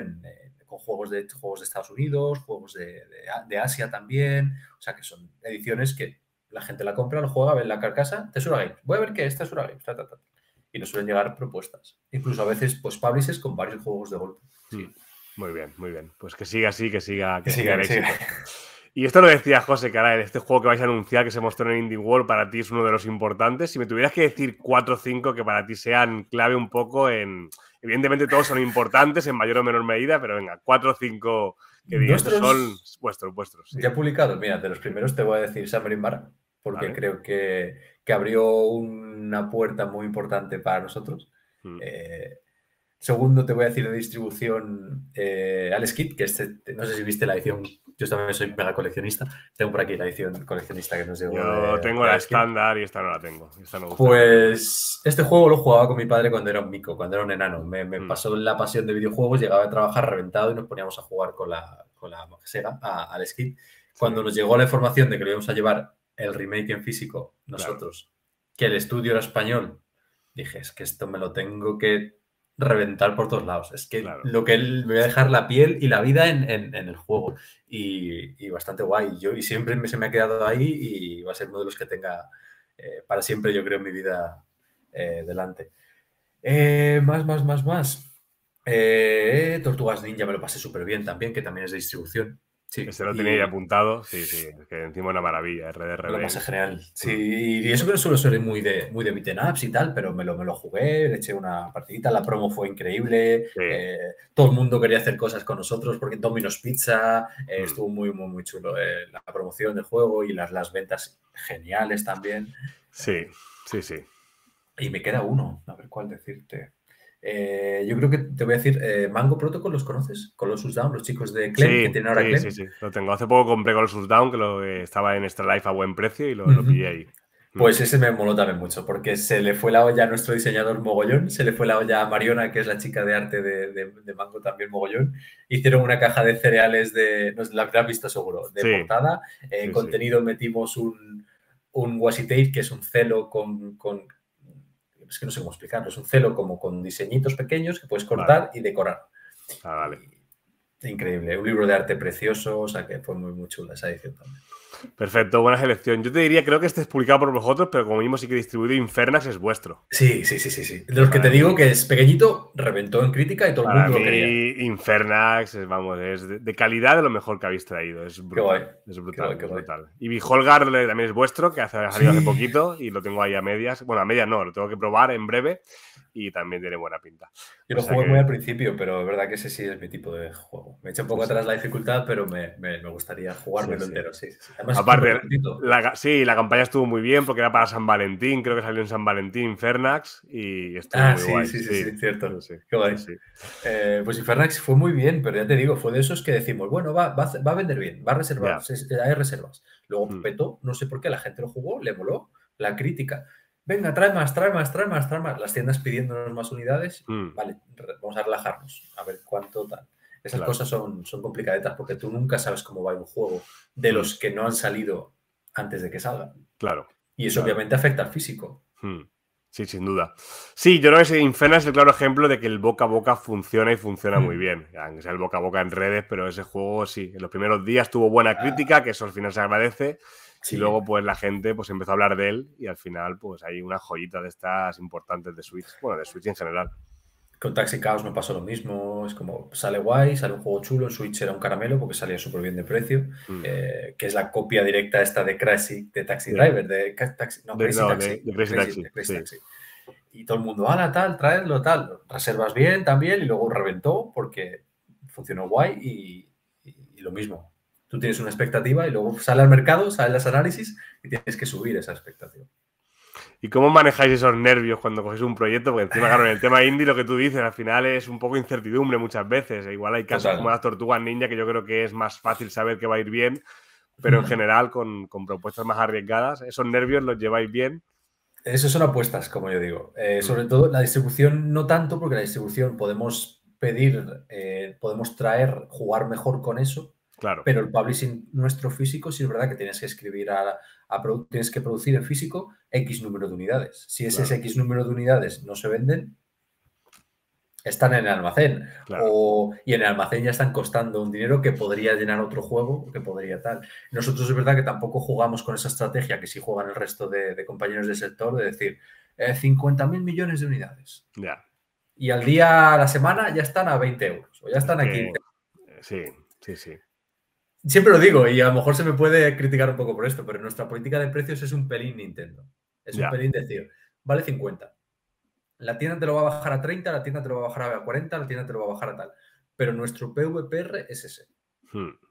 con juegos de Estados Unidos, juegos de Asia también, o sea que son ediciones que la gente la compra, lo juega, ve en la carcasa, Tesura Games, voy a ver qué es Tesura Games, y nos suelen llegar propuestas, incluso a veces pues publishers con varios juegos de golpe. Sí. Muy bien, pues que siga así, que siga el éxito. Y esto lo decía José, caray, este juego que vais a anunciar que se mostró en Indie World para ti es uno de los importantes. Si me tuvieras que decir 4 o 5 que para ti sean clave un poco en... Evidentemente todos son importantes en mayor o menor medida, pero venga, 4 o 5 que digas son vuestros. Sí. Ya publicados, mira, de los primeros te voy a decir Submarine Bar, porque creo que abrió una puerta muy importante para nosotros. Segundo, te voy a decir de distribución Alex Kidd, que no sé si viste la edición. Yo también soy mega coleccionista. Tengo por aquí la edición coleccionista que nos llegó. Yo tengo la estándar y esta no la tengo. Esta me gusta. Pues este juego lo jugaba con mi padre cuando era un mico, cuando era un enano. Me pasó la pasión de videojuegos, llegaba a trabajar reventado y nos poníamos a jugar con la Sega, a Alex Kidd. Cuando nos llegó la información de que lo íbamos a llevar el remake en físico nosotros, que el estudio era español, dije, es que esto me lo tengo que reventar por todos lados. Es que lo que él me voy a dejar la piel y la vida en el juego. Y bastante guay. Y siempre se me ha quedado ahí y va a ser uno de los que tenga para siempre, yo creo, en mi vida delante. Más. Tortugas Ninja me lo pasé súper bien también, que también es de distribución. Sí, este lo tenía ya apuntado, sí, que encima una maravilla, RDRB. Lo pasa genial, sí, y eso que no solo soy muy de beat'em ups y tal, pero me lo jugué, le eché una partidita, la promo fue increíble, todo el mundo quería hacer cosas con nosotros, porque Domino's Pizza, estuvo muy chulo, la promoción del juego y las ventas geniales también. Sí. Y me queda uno, a ver cuál decirte. Yo creo que te voy a decir Mango Protocol, ¿los conoces? Colossus Down, los chicos de Clem, que tienen ahora Clem. Sí, lo tengo. Hace poco compré Colossus Down, que estaba en Extra Life a buen precio y lo pillé ahí. Pues ese me moló también mucho, porque se le fue la olla a nuestro diseñador mogollón, se le fue la olla a Mariona, que es la chica de arte de Mango también mogollón. Hicieron una caja de cereales, no sé, la habrás visto seguro, de portada. Contenido metimos un washi tape, que es un celo con es que no sé cómo explicarlo, es un celo como con diseñitos pequeños que puedes cortar y decorar. Increíble, un libro de arte precioso, o sea que fue muy chula esa edición también. Perfecto, buena selección. Yo te diría, creo que este es publicado por vosotros, pero como mismo sí que distribuido Infernax es vuestro. Sí. De los que te digo que es pequeñito, reventó en crítica y todo el mundo lo quería. Infernax, vamos, es de calidad de lo mejor que habéis traído. Es brutal. Qué guay. Es brutal, qué guay. Y Beholgar también es vuestro, que ha salido hace poquito y lo tengo ahí a medias. Bueno, a medias no, lo tengo que probar en breve y también tiene buena pinta. Yo lo jugué muy al principio, pero es verdad que ese sí es mi tipo de juego. Me echa un poco atrás la dificultad, pero me gustaría jugármelo entero, sí. Además, aparte, la campaña estuvo muy bien porque era para San Valentín, creo que salió en San Valentín Infernax y estuvo muy guay. Sí, cierto. Sí. Qué guay. Sí. Pues Infernax fue muy bien, pero ya te digo, fue de esos que decimos, bueno, va a vender bien, va a reservar, hay reservas. Luego petó, no sé por qué, la gente lo jugó, le moló la crítica. Venga, trae más. Las tiendas pidiéndonos más unidades. Vale, vamos a relajarnos. A ver cuánto tal. Esas cosas son complicadetas porque tú nunca sabes cómo va un juego de los que no han salido antes de que salgan. Claro. Y eso obviamente afecta al físico. Sí, sin duda. Sí, yo creo que Inferna es el claro ejemplo de que el boca a boca funciona y funciona muy bien. Aunque sea el boca a boca en redes, pero ese juego sí. En los primeros días tuvo buena crítica, que eso al final se agradece. Sí. Y luego, pues, la gente empezó a hablar de él y al final, pues, hay una joyita de estas importantes de Switch. Bueno, de Switch en general. Con Taxi Chaos no pasó lo mismo. Es como, sale guay, sale un juego chulo. En Switch era un caramelo porque salía súper bien de precio. Que es la copia directa esta de Crazy, de Taxi Driver. De Crazy Taxi. Y todo el mundo, ala, tal, traedlo, tal. Reservas bien también y luego reventó porque funcionó guay y lo mismo. Tú tienes una expectativa y luego sale al mercado, salen los análisis y tienes que subir esa expectativa. ¿Y cómo manejáis esos nervios cuando cogéis un proyecto? Porque encima, claro, en el tema indie lo que tú dices al final es un poco incertidumbre muchas veces. Igual hay casos como las Tortugas Ninja que yo creo que es más fácil saber que va a ir bien, pero en general con propuestas más arriesgadas, ¿esos nervios los lleváis bien? Esos son apuestas, como yo digo. Sobre todo la distribución no tanto, porque la distribución podemos pedir, podemos traer, jugar mejor con eso. Claro. Pero el publishing nuestro físico, sí es verdad que tienes que escribir tienes que producir en físico X número de unidades. Si ese X número de unidades no se venden, están en el almacén. Claro. Y en el almacén ya están costando un dinero que podría llenar otro juego, que podría tal. Nosotros es verdad que tampoco jugamos con esa estrategia que sí juegan el resto de compañeros del sector, de decir 50.000 millones de unidades. Ya. Y al día, a la semana, ya están a 20 euros o ya están a 15. Sí. Siempre lo digo y a lo mejor se me puede criticar un poco por esto, pero nuestra política de precios es un pelín Nintendo. Es un pelín decir, vale 50. La tienda te lo va a bajar a 30, la tienda te lo va a bajar a 40, la tienda te lo va a bajar a tal. Pero nuestro PVPR es ese.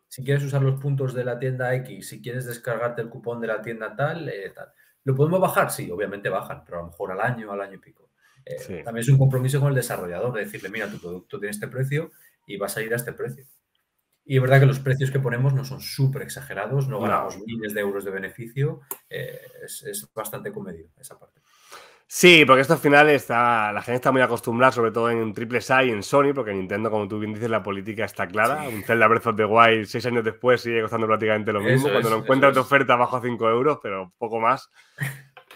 Si quieres usar los puntos de la tienda X, si quieres descargarte el cupón de la tienda tal, tal. ¿Lo podemos bajar? Sí, obviamente bajan, pero a lo mejor al año y pico. También es un compromiso con el desarrollador de decirle, mira, tu producto tiene este precio y vas a ir a este precio. Y es verdad que los precios que ponemos no son súper exagerados, no ganamos miles de euros de beneficio, es bastante comedido esa parte. Sí, porque esto al final la gente está muy acostumbrada, sobre todo en Triple A y en Sony, porque en Nintendo, como tú bien dices, la política está clara. Un Zelda Breath of the Wild 6 años después sigue costando prácticamente lo mismo, cuando lo encuentras de oferta bajo a 5 euros, pero poco más.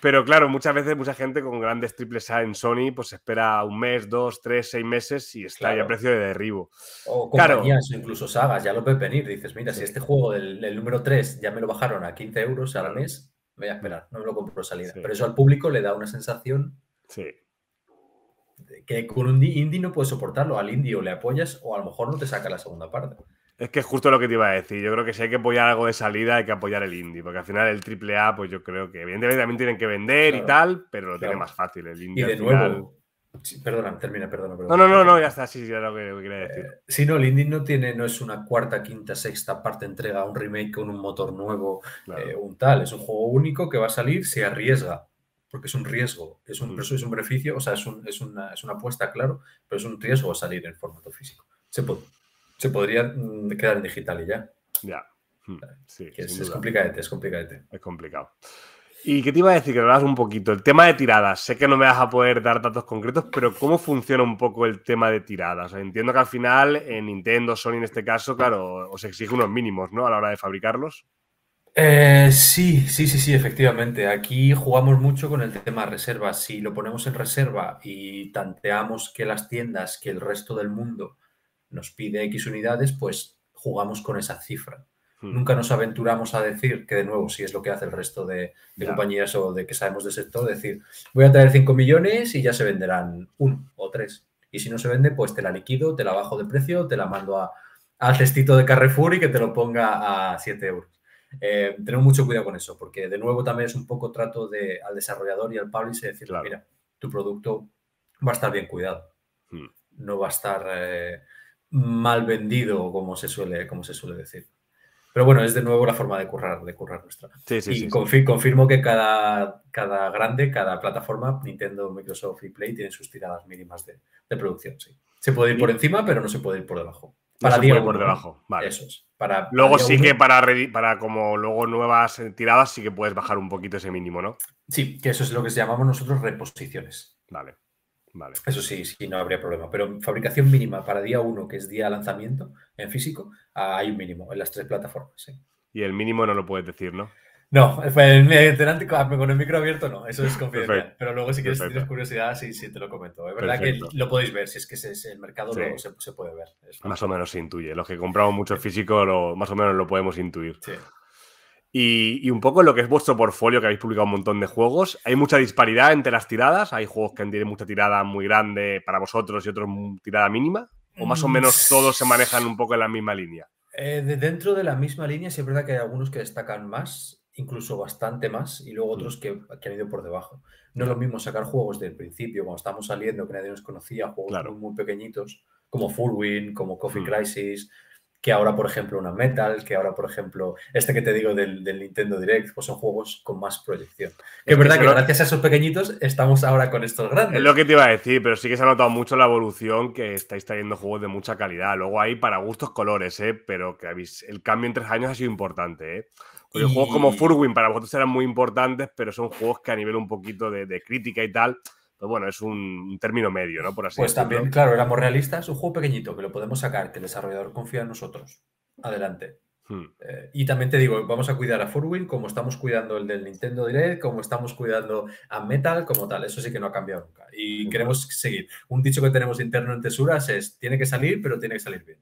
Pero claro, muchas veces mucha gente con grandes triples A en Sony pues espera un mes, 2, 3, 6 meses y está ya a precio de derribo. O compañías, incluso sagas, ya lo ves venir. Dices, mira, si este juego del número 3 ya me lo bajaron a 15 euros al mes, me voy a esperar, no me lo compro salida. Pero eso al público le da una sensación que con un indie no puedes soportarlo. Al indie o le apoyas o a lo mejor no te saca la segunda parte. Es que es justo lo que te iba a decir. Yo creo que si hay que apoyar algo de salida, hay que apoyar el indie. Porque al final el triple A, pues yo creo que evidentemente también tienen que vender y tal, pero lo tiene más fácil el indie. Y de nuevo... Perdona, termina, perdona. No, ya está, sí, ya lo que quería decir. Sí, no, el indie no es una cuarta, quinta, sexta parte entrega, un remake con un motor nuevo, un tal. Es un juego único que va a salir, se arriesga. Porque es un riesgo, es un beneficio, o sea, es una apuesta, claro, pero es un riesgo salir en formato físico. Se podría quedar en digital y ya. Ya. Sí, es complicadete, es complicado. ¿Y qué te iba a decir? Que lo hablabas un poquito. El tema de tiradas. Sé que no me vas a poder dar datos concretos, pero ¿cómo funciona un poco el tema de tiradas? O sea, entiendo que al final, en Nintendo, Sony en este caso, claro, os exige unos mínimos, ¿no? A la hora de fabricarlos. Sí, efectivamente. Aquí jugamos mucho con el tema reserva. Si lo ponemos en reserva y tanteamos que las tiendas, que el resto del mundo nos pide X unidades, pues jugamos con esa cifra. Nunca nos aventuramos a decir, que de nuevo sí es lo que hace el resto de compañías o de que sabemos del sector, decir voy a traer 5 millones y ya se venderán 1 o 3. Y si no se vende, pues te la liquido, te la bajo de precio, te la mando al cestito de Carrefour y que te lo ponga a 7 euros. Tenemos mucho cuidado con eso, porque de nuevo también es un poco trato al desarrollador y al publisher decir, mira, tu producto va a estar bien cuidado, no va a estar mal vendido, como se suele decir. Pero bueno, es de nuevo la forma de currar nuestra. Confirmo que cada grande, cada plataforma, Nintendo, Microsoft y Play, tienen sus tiradas mínimas de producción. Sí. Se puede ir por encima, pero no se puede ir por debajo. Para no se puede ir por debajo, vale. Eso es. Luego sí que para como luego nuevas tiradas sí que puedes bajar un poquito ese mínimo, ¿no? Sí, que eso es lo que llamamos nosotros reposiciones. Vale, vale. Eso sí, no habría problema. Pero fabricación mínima para día 1, que es día de lanzamiento en físico, hay un mínimo en las 3 plataformas. Sí. Y el mínimo no lo puedes decir, ¿no? No, con el micro abierto no, eso es confidencial. Perfecto. Pero luego si quieres, si tienes curiosidad, sí te lo comento. Es verdad que lo podéis ver, si es que el mercado luego se puede ver. Más o menos se intuye. Los que compramos mucho físico, más o menos lo podemos intuir. Sí. Y un poco lo que es vuestro portfolio, que habéis publicado un montón de juegos, hay mucha disparidad entre las tiradas. Hay juegos que tienen mucha tirada muy grande para vosotros y otros tirada mínima. ¿O más o menos todos se manejan un poco en la misma línea? Dentro de la misma línea sí es verdad que hay algunos que destacan más, incluso bastante más, y luego otros que han ido por debajo. No es lo mismo sacar juegos del principio, cuando estamos saliendo, que nadie nos conocía, juegos muy pequeñitos, como Full Wind, como Coffee Crisis, que ahora, por ejemplo, Unmetal, que ahora, por ejemplo, este que te digo del Nintendo Direct, pues son juegos con más proyección. Que es verdad que gracias a esos pequeñitos estamos ahora con estos grandes. Es lo que te iba a decir, pero sí que se ha notado mucho la evolución, que estáis trayendo juegos de mucha calidad. Luego hay para gustos colores, pero que el cambio en 3 años ha sido importante, Porque juegos como Furwin para vosotros eran muy importantes, pero son juegos que a nivel un poquito de crítica y tal... Pues bueno, es un término medio, ¿no? Por así decirlo. También, claro, éramos realistas. Un juego pequeñito que lo podemos sacar, que el desarrollador confía en nosotros. Adelante. Y también te digo, vamos a cuidar a Furwin como estamos cuidando el del Nintendo Direct, como estamos cuidando a Metal, como tal. Eso sí que no ha cambiado nunca. Y queremos seguir. Un dicho que tenemos interno en Tesuras es, tiene que salir, pero tiene que salir bien.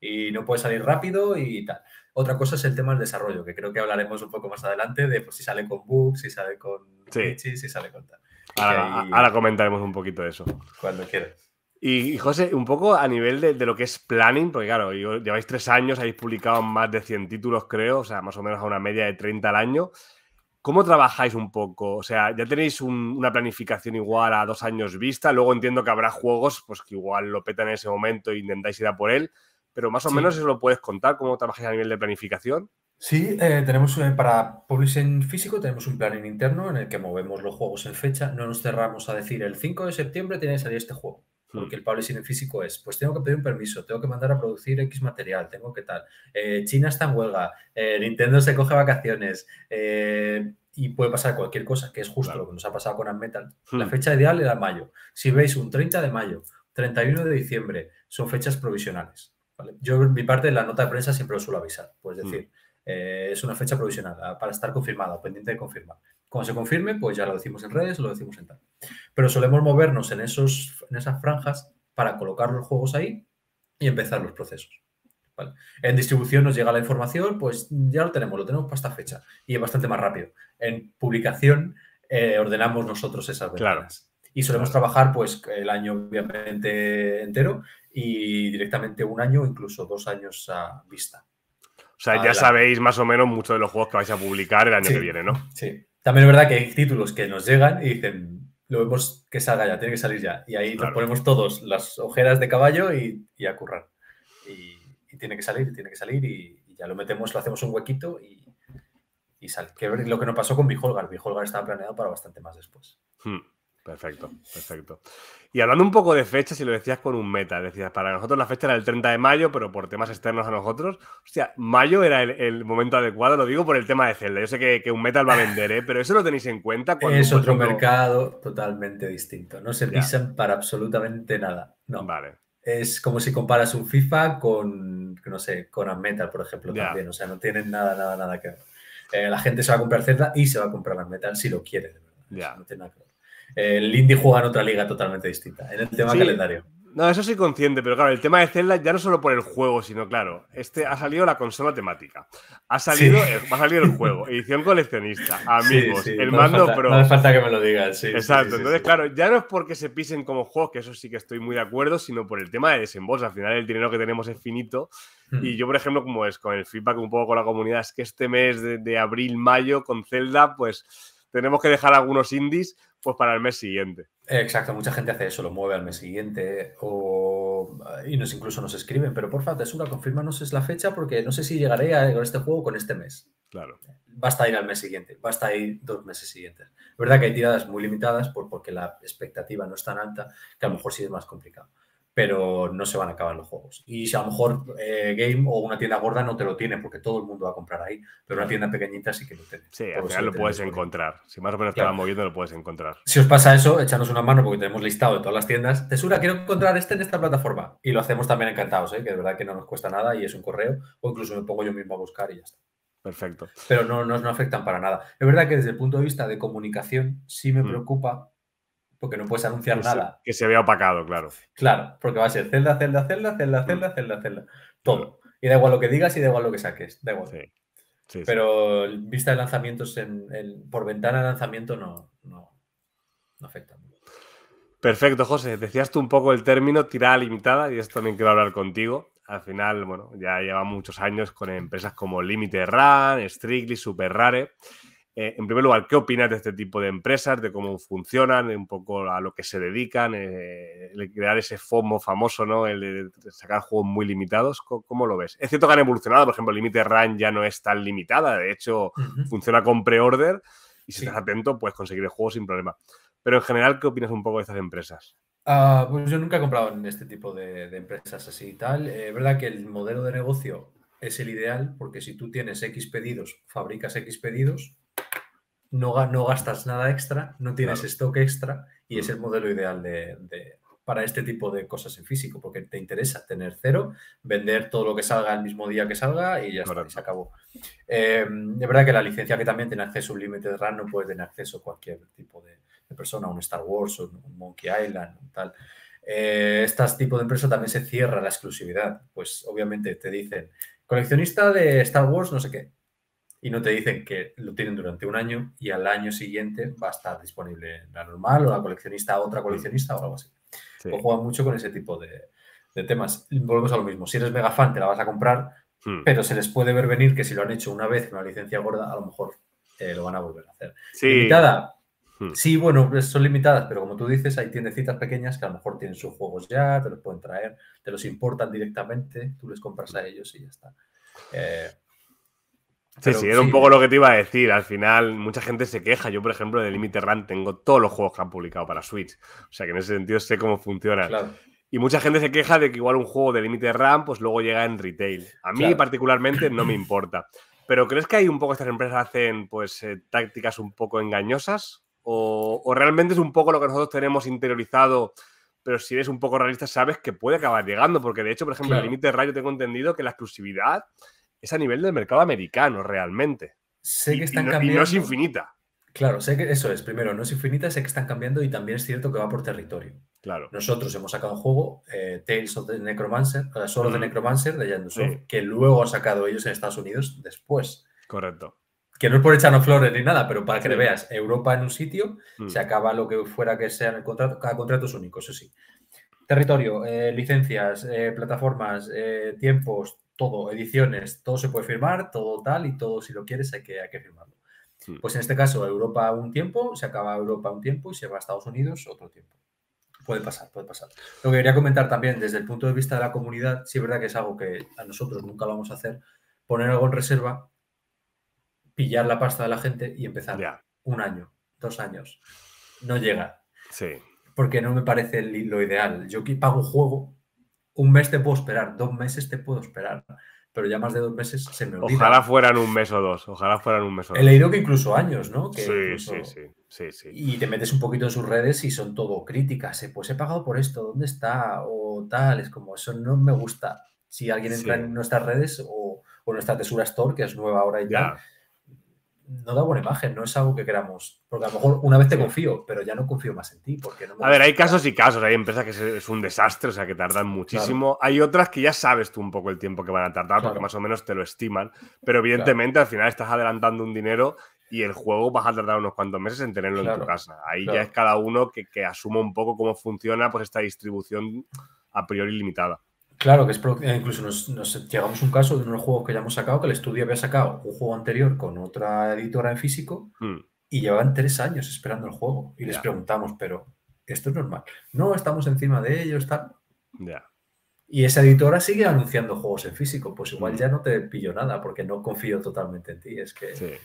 Y no puede salir rápido y tal. Otra cosa es el tema del desarrollo, que creo que hablaremos un poco más adelante de si sale con bugs, si sale con glitches, si sale con tal. Ahora comentaremos un poquito de eso. Cuando quieras. Y José, un poco a nivel de lo que es planning, porque claro, lleváis 3 años, habéis publicado más de 100 títulos, creo, o sea, más o menos a una media de 30 al año. ¿Cómo trabajáis un poco? O sea, ¿ya tenéis una planificación igual a 2 años vista? Luego entiendo que habrá juegos pues que igual lo petan en ese momento e intentáis ir a por él, pero más o menos eso lo puedes contar, ¿cómo trabajáis a nivel de planificación? Sí, tenemos para publishing físico tenemos un planning interno en el que movemos los juegos en fecha. No nos cerramos a decir el 5 de septiembre tiene que salir este juego. Porque el publishing en físico es, pues tengo que pedir un permiso, tengo que mandar a producir X material, tengo que tal. China está en huelga, Nintendo se coge vacaciones y puede pasar cualquier cosa, que es justo lo que nos ha pasado con Unmetal. La fecha ideal era mayo. Si veis un 30 de mayo, 31 de diciembre, son fechas provisionales. ¿Vale? Yo, por mi parte, en la nota de prensa siempre lo suelo avisar. Pues decir... es una fecha provisional para estar confirmada, pendiente de confirmar. Cuando se confirme, pues ya lo decimos en redes, lo decimos en tal. Pero solemos movernos en esas franjas para colocar los juegos ahí y empezar los procesos. ¿Vale? En distribución nos llega la información, pues ya lo tenemos para esta fecha y es bastante más rápido. En publicación ordenamos nosotros esas ventanas. Y solemos trabajar pues el año obviamente entero y directamente un año, incluso 2 años a vista. O sea, ya sabéis más o menos muchos de los juegos que vais a publicar el año que viene, ¿no? Sí. También es verdad que hay títulos que nos llegan y dicen, lo vemos que salga ya, tiene que salir ya. Y ahí nos ponemos todos las ojeras de caballo y a currar. Y tiene que salir y ya lo metemos, lo hacemos un huequito y sale. Que es lo que nos pasó con Beholgar. Beholgar estaba planeado para bastante más después. Perfecto, perfecto. Y hablando un poco de fechas, si lo decías con Unmetal, decías, para nosotros la fecha era el 30 de mayo, pero por temas externos a nosotros, hostia, mayo era el momento adecuado, lo digo por el tema de Zelda. Yo sé que Unmetal va a vender, pero eso lo tenéis en cuenta. Cuando es otro mercado totalmente distinto, no se pisan para absolutamente nada. No. Vale. Es como si comparas un FIFA con Unmetal, por ejemplo, también. O sea, no tienen nada que ver. La gente se va a comprar Zelda y se va a comprar Unmetal si lo quiere, de verdad. No tiene nada que ver. El indie juega en otra liga totalmente distinta, en el tema calendario. No, eso soy consciente, pero claro, el tema de Zelda ya no solo por el juego, sino claro, ha salido la consola temática, va a salir el juego, edición coleccionista, amigos, el mando pro. No hace falta que me lo digas, sí. Exacto, entonces claro, ya no es porque se pisen como juegos, que eso sí que estoy muy de acuerdo, sino por el tema de desembolso. Al final el dinero que tenemos es finito. Y yo, por ejemplo, como es con el feedback un poco con la comunidad, es que este mes de abril, mayo, con Zelda, pues tenemos que dejar algunos indies pues para el mes siguiente. Exacto, mucha gente hace eso, lo mueve al mes siguiente y incluso nos escriben, pero porfa, Tesura, confírmanos es la fecha porque no sé si llegaré con este juego con este mes. Claro. Basta ir al mes siguiente, basta ir 2 meses siguientes. Es verdad que hay tiradas muy limitadas porque la expectativa no es tan alta, que a lo mejor sí es más complicado, pero no se van a acabar los juegos. Y si a lo mejor Game o una tienda gorda no te lo tiene, porque todo el mundo va a comprar ahí, pero una tienda pequeñita sí que lo tiene. Sí, al final lo puedes encontrar. Si más o menos te vas moviendo, lo puedes encontrar. Si os pasa eso, échanos una mano porque tenemos listado de todas las tiendas. Tesura, quiero encontrar en esta plataforma. Y lo hacemos también encantados, que de verdad que no nos cuesta nada y es un correo. O incluso me pongo yo mismo a buscar y ya está. Perfecto. Pero no afectan para nada. Es verdad que desde el punto de vista de comunicación sí me preocupa porque no puedes anunciar nada. Que se vea opacado, claro. Claro, porque va a ser Zelda, Zelda, Zelda, Zelda, Zelda, Zelda, Zelda. Todo. Y da igual lo que digas y da igual lo que saques. Da igual. Sí. Sí, pero vista de lanzamientos, por ventana de lanzamiento no afecta. Perfecto, José. Decías tú un poco el término tirada limitada y esto también quiero hablar contigo. Al final, bueno, ya lleva muchos años con empresas como Limited Run, Strictly, Super Rare. En primer lugar, ¿qué opinas de este tipo de empresas, de cómo funcionan, de un poco a lo que se dedican, el crear ese FOMO famoso, ¿no? El de sacar juegos muy limitados? ¿Cómo lo ves? Es cierto que han evolucionado, por ejemplo, Limited Run ya no es tan limitada, de hecho, funciona con pre-order y si estás atento puedes conseguir el juego sin problema. Pero en general, ¿qué opinas un poco de estas empresas? Pues yo nunca he comprado en este tipo de empresas así y tal. Es verdad que el modelo de negocio es el ideal porque si tú tienes X pedidos, fabricas X pedidos, no gastas nada extra, no tienes stock extra y es el modelo ideal para este tipo de cosas en físico porque te interesa tener cero, vender todo lo que salga el mismo día que salga y ya está, y se acabó. Es verdad que la licencia que también tiene acceso Limited Run no puede tener acceso a cualquier tipo de persona, un Star Wars, un Monkey Island, tal. Este tipo de empresa también se cierra la exclusividad. Pues obviamente te dicen, coleccionista de Star Wars no sé qué. Y no te dicen que lo tienen durante un año y al año siguiente va a estar disponible la normal o la coleccionista a otra coleccionista o algo así. Sí. O juegan mucho con ese tipo de temas. Volvemos a lo mismo. Si eres mega fan te la vas a comprar, pero se les puede ver venir que si lo han hecho una vez una licencia gorda, a lo mejor lo van a volver a hacer. Sí. Limitada. Sí, bueno, son limitadas, pero como tú dices, hay tiendecitas pequeñas que a lo mejor tienen sus juegos ya, te los pueden traer, te los importan directamente, tú les compras a ellos y ya está. Sí, era un poco lo que te iba a decir. Al final, mucha gente se queja. Yo, por ejemplo, de Limited Run tengo todos los juegos que han publicado para Switch. O sea, que en ese sentido sé cómo funciona. Claro. Y mucha gente se queja de que igual un juego de Limited Run, pues luego llega en retail. A mí, particularmente, no me importa. ¿Pero crees que hay un poco estas empresas hacen pues tácticas un poco engañosas? ¿O realmente es un poco lo que nosotros tenemos interiorizado? Pero si eres un poco realista, sabes que puede acabar llegando. Porque, de hecho, por ejemplo, en Limited Run yo tengo entendido que la exclusividad es a nivel del mercado americano, realmente. Sé que están cambiando. Y no es infinita. Claro, sé que eso es. Primero, no es infinita, sé que están cambiando y también es cierto que va por territorio. Claro. Nosotros hemos sacado un juego, Tales of the Necromancer, solo de Necromancer, de Yandusoft, que luego han sacado ellos en Estados Unidos después. Correcto. Que no es por echarnos flores ni nada, pero para que le veas, Europa en un sitio, se acaba lo que fuera que sea en el contrato, cada contrato es único, eso sí. Territorio, licencias, plataformas, tiempos, todo, ediciones, todo se puede firmar, todo tal y todo, si lo quieres, hay que firmarlo. Sí. Pues en este caso, Europa un tiempo, se acaba Europa un tiempo y se va a Estados Unidos otro tiempo. Puede pasar, puede pasar. Lo que quería comentar también, desde el punto de vista de la comunidad, sí es verdad que es algo que a nosotros nunca lo vamos a hacer, poner algo en reserva, pillar la pasta de la gente y empezar un año, 2 años. No llega. Sí. Porque no me parece lo ideal. Yo aquí pago un juego. Un mes te puedo esperar, 2 meses te puedo esperar, pero ya más de 2 meses se me olvida. Ojalá fueran un mes o dos, ojalá fueran un mes o dos. He leído que incluso años, ¿no? Que sí, incluso... sí. Y te metes un poquito en sus redes y son todo críticas. Pues he pagado por esto, ¿dónde está? O tal, es como, eso no me gusta. Si alguien entra en nuestras redes o nuestra Tesura Store, que es nueva ahora y tal, no da buena imagen, no es algo que queramos. Porque a lo mejor una vez te confío, pero ya no confío más en ti. Porque no me a ver, hay casos y casos. Hay empresas que es un desastre, o sea, que tardan muchísimo. Claro. Hay otras que ya sabes tú un poco el tiempo que van a tardar, porque más o menos te lo estiman. Pero evidentemente al final estás adelantando un dinero y el juego vas a tardar unos cuantos meses en tenerlo en tu casa. Ahí ya es cada uno que asuma un poco cómo funciona pues esta distribución a priori limitada. Claro, que es incluso nos llegamos a un caso de unos juegos que ya hemos sacado, que el estudio había sacado un juego anterior con otra editora en físico y llevaban 3 años esperando el juego. Y les preguntamos, pero ¿esto es normal? No, estamos encima de ellos, tal. Y esa editora sigue anunciando juegos en físico. Pues igual ya no te pillo nada porque no confío totalmente en ti. Es que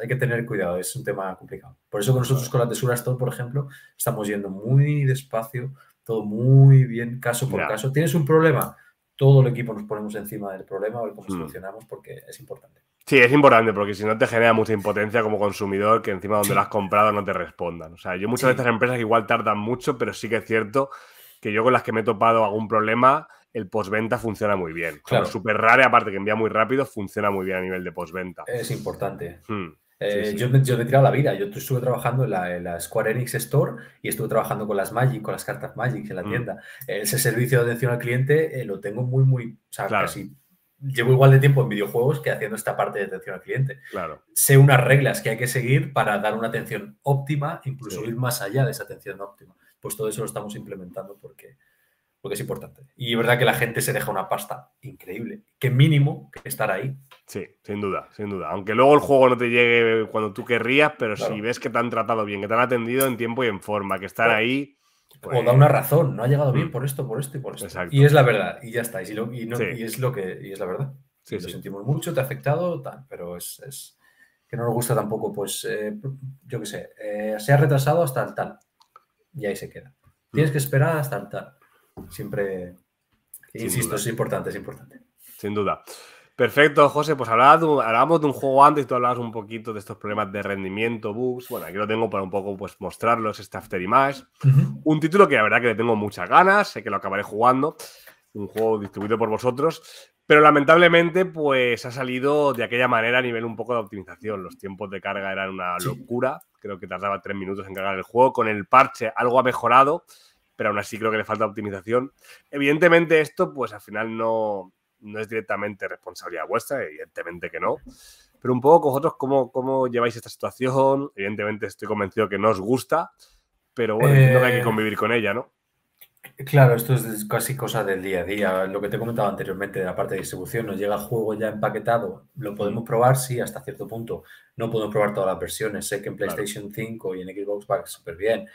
hay que tener cuidado, es un tema complicado. Por eso que nosotros con la Tesura Store, por ejemplo, estamos yendo muy despacio. Todo muy bien, caso por caso. ¿Tienes un problema? Todo el equipo nos ponemos encima del problema, a ver cómo solucionamos, porque es importante. Sí, es importante, porque si no te genera mucha impotencia como consumidor, que encima donde lo has comprado no te respondan. O sea, yo muchas de estas empresas igual tardan mucho, pero sí que es cierto que yo con las que me he topado algún problema, el postventa funciona muy bien. Claro. Súper raro, aparte que envía muy rápido, funciona muy bien a nivel de postventa. Es importante. Yo me he tirado la vida. Yo estuve trabajando en la Square Enix Store y estuve trabajando con las Magic, con las cartas Magic en la tienda. Ese servicio de atención al cliente lo tengo muy, o sea, casi llevo igual de tiempo en videojuegos que haciendo esta parte de atención al cliente. Sé unas reglas que hay que seguir para dar una atención óptima, incluso ir más allá de esa atención óptima. Pues todo eso lo estamos implementando porque es importante. Y es verdad que la gente se deja una pasta increíble, que mínimo que estar ahí. Sí, sin duda, sin duda. Aunque luego el juego no te llegue cuando tú querrías, pero si ves que te han tratado bien, que te han atendido en tiempo y en forma, que están ahí... Pues... O da una razón, no ha llegado bien por esto y por esto. Exacto. Y es la verdad, y ya está. Y es lo que... Y es la verdad. Sí, lo sentimos mucho, te ha afectado, tal, pero es que no nos gusta tampoco, pues, yo qué sé, se ha retrasado hasta el tal. Y ahí se queda. Tienes que esperar hasta el tal. Siempre, insisto, es importante, es importante. Sin duda. Perfecto, José, pues hablábamos de un juego antes, tú hablabas un poquito de estos problemas de rendimiento, bugs, bueno, aquí lo tengo para un poco pues mostrarlos, este Afterimage, un título que la verdad que le tengo muchas ganas, sé que lo acabaré jugando, un juego distribuido por vosotros, pero lamentablemente pues ha salido de aquella manera a nivel un poco de optimización, los tiempos de carga eran una locura, creo que tardaba 3 minutos en cargar el juego, con el parche algo ha mejorado, pero aún así creo que le falta optimización, evidentemente esto pues al final no es directamente responsabilidad vuestra, evidentemente que no. Pero un poco vosotros, ¿cómo lleváis esta situación? Evidentemente estoy convencido que no os gusta, pero bueno, no hay que convivir con ella, ¿no? Claro, esto es casi cosa del día a día. Lo que te he comentado anteriormente de la parte de distribución, nos llega el juego ya empaquetado, lo podemos probar, sí, hasta cierto punto. No podemos probar todas las versiones. Sé que en PlayStation 5 y en Xbox va súper bien.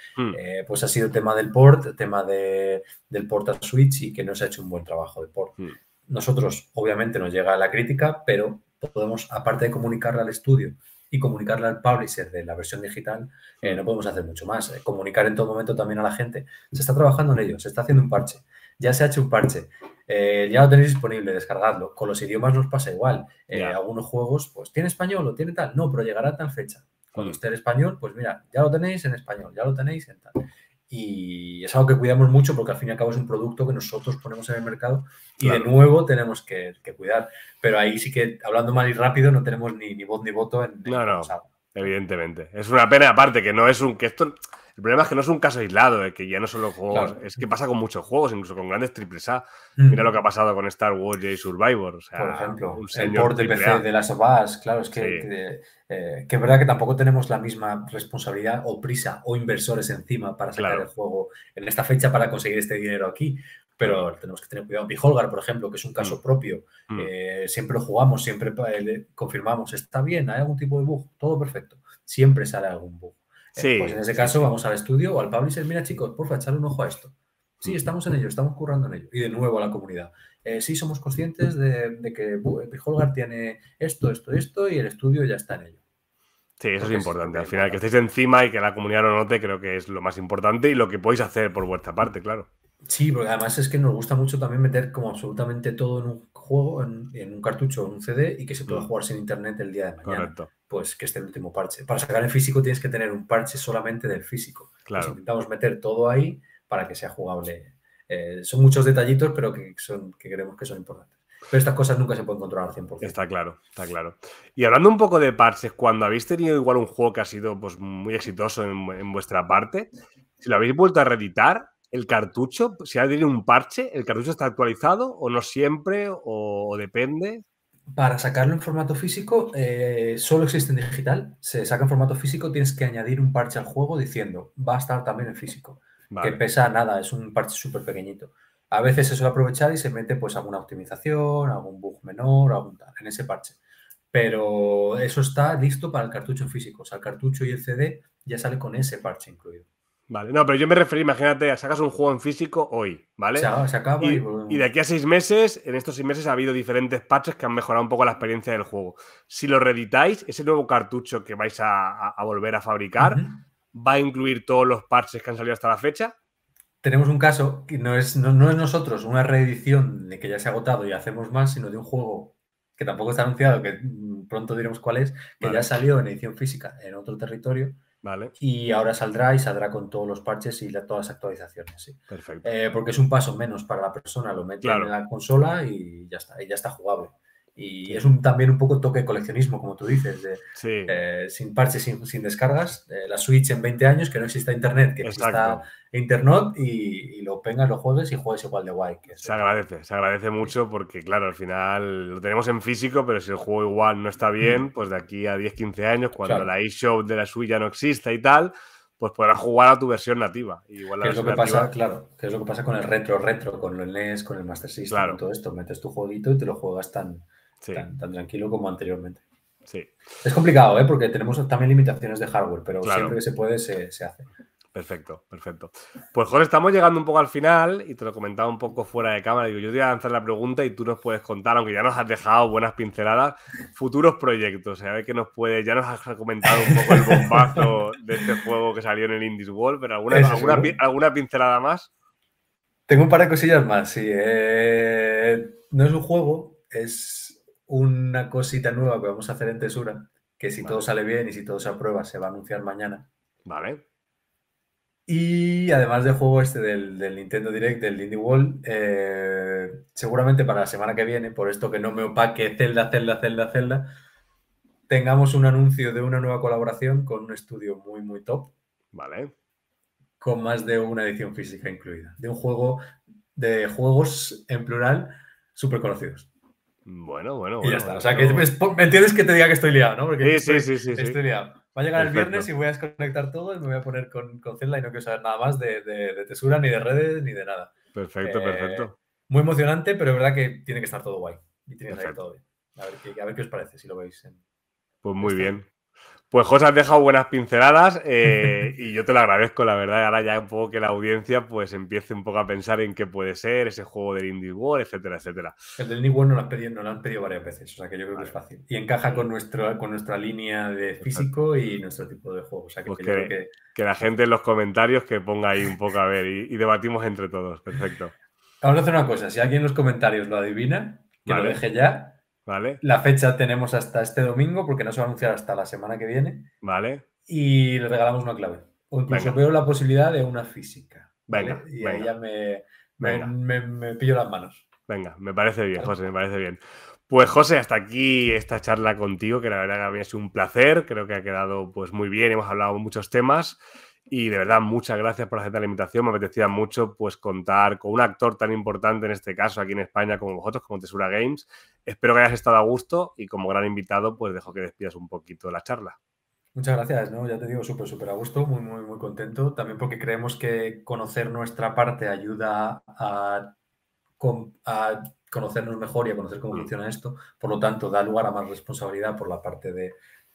Pues ha sido el tema del port, el tema del port a Switch y que no se ha hecho un buen trabajo de port. Nosotros, obviamente, nos llega la crítica, pero podemos, aparte de comunicarla al estudio y comunicarla al publisher de la versión digital, no podemos hacer mucho más. Comunicar en todo momento también a la gente. Se está trabajando en ello, se está haciendo un parche. Ya se ha hecho un parche. Ya lo tenéis disponible, descargadlo. Con los idiomas nos pasa igual. Algunos juegos, pues, ¿tiene español o tiene tal? No, pero llegará a tal fecha. Cuando esté el español, pues mira, ya lo tenéis en español, ya lo tenéis en tal. Y es algo que cuidamos mucho porque al fin y al cabo es un producto que nosotros ponemos en el mercado y de nuevo tenemos que cuidar. Pero ahí sí que, hablando mal y rápido, no tenemos ni voz ni voto. No, evidentemente. Es una pena, aparte, que no es un... que esto el problema es que no es un caso aislado, que ya no son los juegos... Claro. Es que pasa con muchos juegos, incluso con grandes triples A. Mira lo que ha pasado con Star Wars y Survivor. O sea, por ejemplo, el port del PC de Last of Us. Claro, es que es verdad que tampoco tenemos la misma responsabilidad o prisa o inversores encima para sacar el juego en esta fecha para conseguir este dinero aquí. Pero tenemos que tener cuidado. Beholgar, por ejemplo, que es un caso propio. Siempre lo jugamos, siempre confirmamos. Está bien, hay algún tipo de bug, todo perfecto. Siempre sale algún bug. Pues en ese caso vamos al estudio o al publisher. Mira, chicos, porfa, echar un ojo a esto. Sí, estamos en ello, estamos currando en ello. Y de nuevo a la comunidad. Sí, somos conscientes de que Beholgar tiene esto y el estudio ya está en ello. Sí, eso es importante. Al final, que estéis encima y que la comunidad lo note, creo que es lo más importante y lo que podéis hacer por vuestra parte, claro. Sí, porque además es que nos gusta mucho también meter como absolutamente todo en un juego, en un cartucho, en un CD y que se pueda jugar sin internet el día de mañana. Correcto. Pues que esté el último parche. Para sacar el físico tienes que tener un parche solamente del físico. Claro. Pues intentamos meter todo ahí para que sea jugable. Son muchos detallitos, pero que queremos que son importantes. Pero estas cosas nunca se pueden controlar al 100%. Está claro, está claro. Y hablando un poco de parches, cuando habéis tenido igual un juego que ha sido pues, muy exitoso en vuestra parte, si lo habéis vuelto a reeditar, el cartucho, si ha tenido un parche, ¿el cartucho está actualizado o no siempre o depende? Para sacarlo en formato físico, solo existe en digital. Se saca en formato físico, tienes que añadir un parche al juego diciendo, va a estar también en físico. Vale. Que pesa nada, es un parche súper pequeñito. A veces se suele aprovechar y se mete pues alguna optimización, algún bug menor, algún tal, en ese parche. Pero eso está listo para el cartucho físico. O sea, el cartucho y el CD ya sale con ese parche incluido. Vale, no, pero yo me referí, imagínate, sacas un juego en físico hoy, ¿vale? Se acaba y de aquí a 6 meses, en estos 6 meses ha habido diferentes patches que han mejorado un poco la experiencia del juego. Si lo reeditáis, ese nuevo cartucho que vais a volver a fabricar, uh-huh, ¿va a incluir todos los parches que han salido hasta la fecha? Tenemos un caso que no es nosotros una reedición de que ya se ha agotado y hacemos más, sino de un juego que tampoco está anunciado, que pronto diremos cuál es, que vale, ya salió en edición física en otro territorio. Vale. Y ahora saldrá con todos los parches y todas las actualizaciones. Sí. Perfecto. Porque es un paso menos para la persona, lo meten, claro, en la consola y ya está jugable. Y sí, es también un poco toque de coleccionismo, como tú dices, de, sí, sin parches, sin descargas, la Switch en 20 años, que no exista internet, que exacto, exista internet y lo vengas, lo juegues y juegues igual de guay. Que se agradece mucho porque, claro, al final lo tenemos en físico, pero si el juego igual no está bien, pues de aquí a 10, 15 años, cuando claro, la eShop de la Switch ya no exista y tal, pues podrás jugar a tu versión nativa. Igual la ¿qué es lo que nativa pasa? Claro, que es lo que pasa con el retro, con el NES, con el Master System, claro, todo esto. Metes tu jueguito y te lo juegas tan... sí, tan tranquilo como anteriormente. Sí. Es complicado, ¿eh? Porque tenemos también limitaciones de hardware, pero claro, siempre que se puede se hace. Perfecto, perfecto. Pues, Jorge, estamos llegando un poco al final y te lo comentaba un poco fuera de cámara. Digo, yo te voy a lanzar la pregunta y tú nos puedes contar, aunque ya nos has dejado buenas pinceladas, futuros proyectos. A ver qué nos puedes... Ya nos has comentado un poco el bombazo de este juego que salió en el Indie World, pero ¿alguna pincelada más? Tengo un par de cosillas más, sí. No es un juego, es... una cosita nueva que vamos a hacer en Tesura, que si vale, todo sale bien y si todo se aprueba, se va a anunciar mañana. Vale. Y además del juego este del Nintendo Direct, del Indie World, seguramente para la semana que viene, por esto que no me opaque Zelda, tengamos un anuncio de una nueva colaboración con un estudio muy, muy top. Vale. Con más de una edición física incluida. De un juego, de juegos en plural, súper conocidos. Bueno. Y ya está. O sea, que me entiendes que te diga que estoy liado, ¿no? Porque sí, estoy liado. Va a llegar perfecto, el viernes y voy a desconectar todo y me voy a poner con Zelda y no quiero saber nada más de Tesura, ni de redes, ni de nada. Perfecto. Muy emocionante, pero es verdad que tiene que estar todo guay. Y tiene que estar todo bien. A ver qué os parece, si lo veis. Pues muy bien. Pues, José, has dejado buenas pinceladas y yo te lo agradezco, la verdad. Ahora ya un poco que la audiencia pues empiece un poco a pensar en qué puede ser ese juego del Indie World, etcétera. El del Indie World nos lo han pedido varias veces, o sea que yo creo que es fácil. Y encaja con nuestra línea de físico y nuestro tipo de juego. O sea que, pues yo creo que la gente en los comentarios que ponga ahí un poco a ver y debatimos entre todos. Perfecto. Vamos a hacer una cosa. Si alguien en los comentarios lo adivina, que lo deje ya. Vale. La fecha tenemos hasta este domingo porque no se va a anunciar hasta la semana que viene. Vale. Y le regalamos una clave. O incluso veo la posibilidad de una física. Venga. ¿Vale? Y ahí ya me pillo las manos. Venga, me parece bien, José, me parece bien. Pues, José, hasta aquí esta charla contigo, que la verdad que a mí ha sido un placer. Creo que ha quedado pues muy bien. Hemos hablado de muchos temas. Y de verdad, muchas gracias por aceptar la invitación. Me apetecía mucho pues contar con un actor tan importante en este caso aquí en España como vosotros, como Tesura Games. Espero que hayas estado a gusto y como gran invitado, pues dejo que despidas un poquito la charla. Muchas gracias, ¿no? Ya te digo, súper a gusto, muy contento. También porque creemos que conocer nuestra parte ayuda a conocernos mejor y a conocer cómo funciona esto. Por lo tanto, da lugar a más responsabilidad por la parte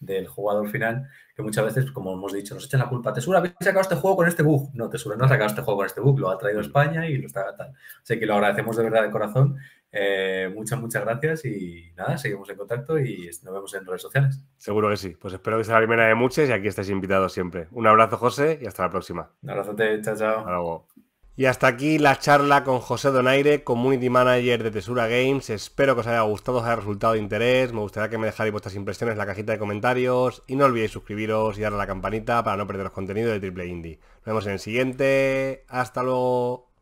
del jugador final, que muchas veces, como hemos dicho, nos echan la culpa. Tesura, ¿habéis sacado este juego con este bug? No, Tesura no ha sacado este juego con este bug, lo ha traído España y lo está tal. Así que lo agradecemos de verdad de corazón. Muchas gracias y nada, seguimos en contacto y nos vemos en redes sociales. Seguro que sí. Pues espero que sea la primera de muchas y aquí estáis invitados siempre. Un abrazo, José, y hasta la próxima. Un abrazote, chao. Hasta luego. Y hasta aquí la charla con José Donaire, Community Manager de Tesura Games. Espero que os haya gustado, os haya resultado de interés. Me gustaría que me dejarais vuestras impresiones en la cajita de comentarios. Y no olvidéis suscribiros y darle a la campanita para no perder los contenidos de Triple Indie. Nos vemos en el siguiente. Hasta luego.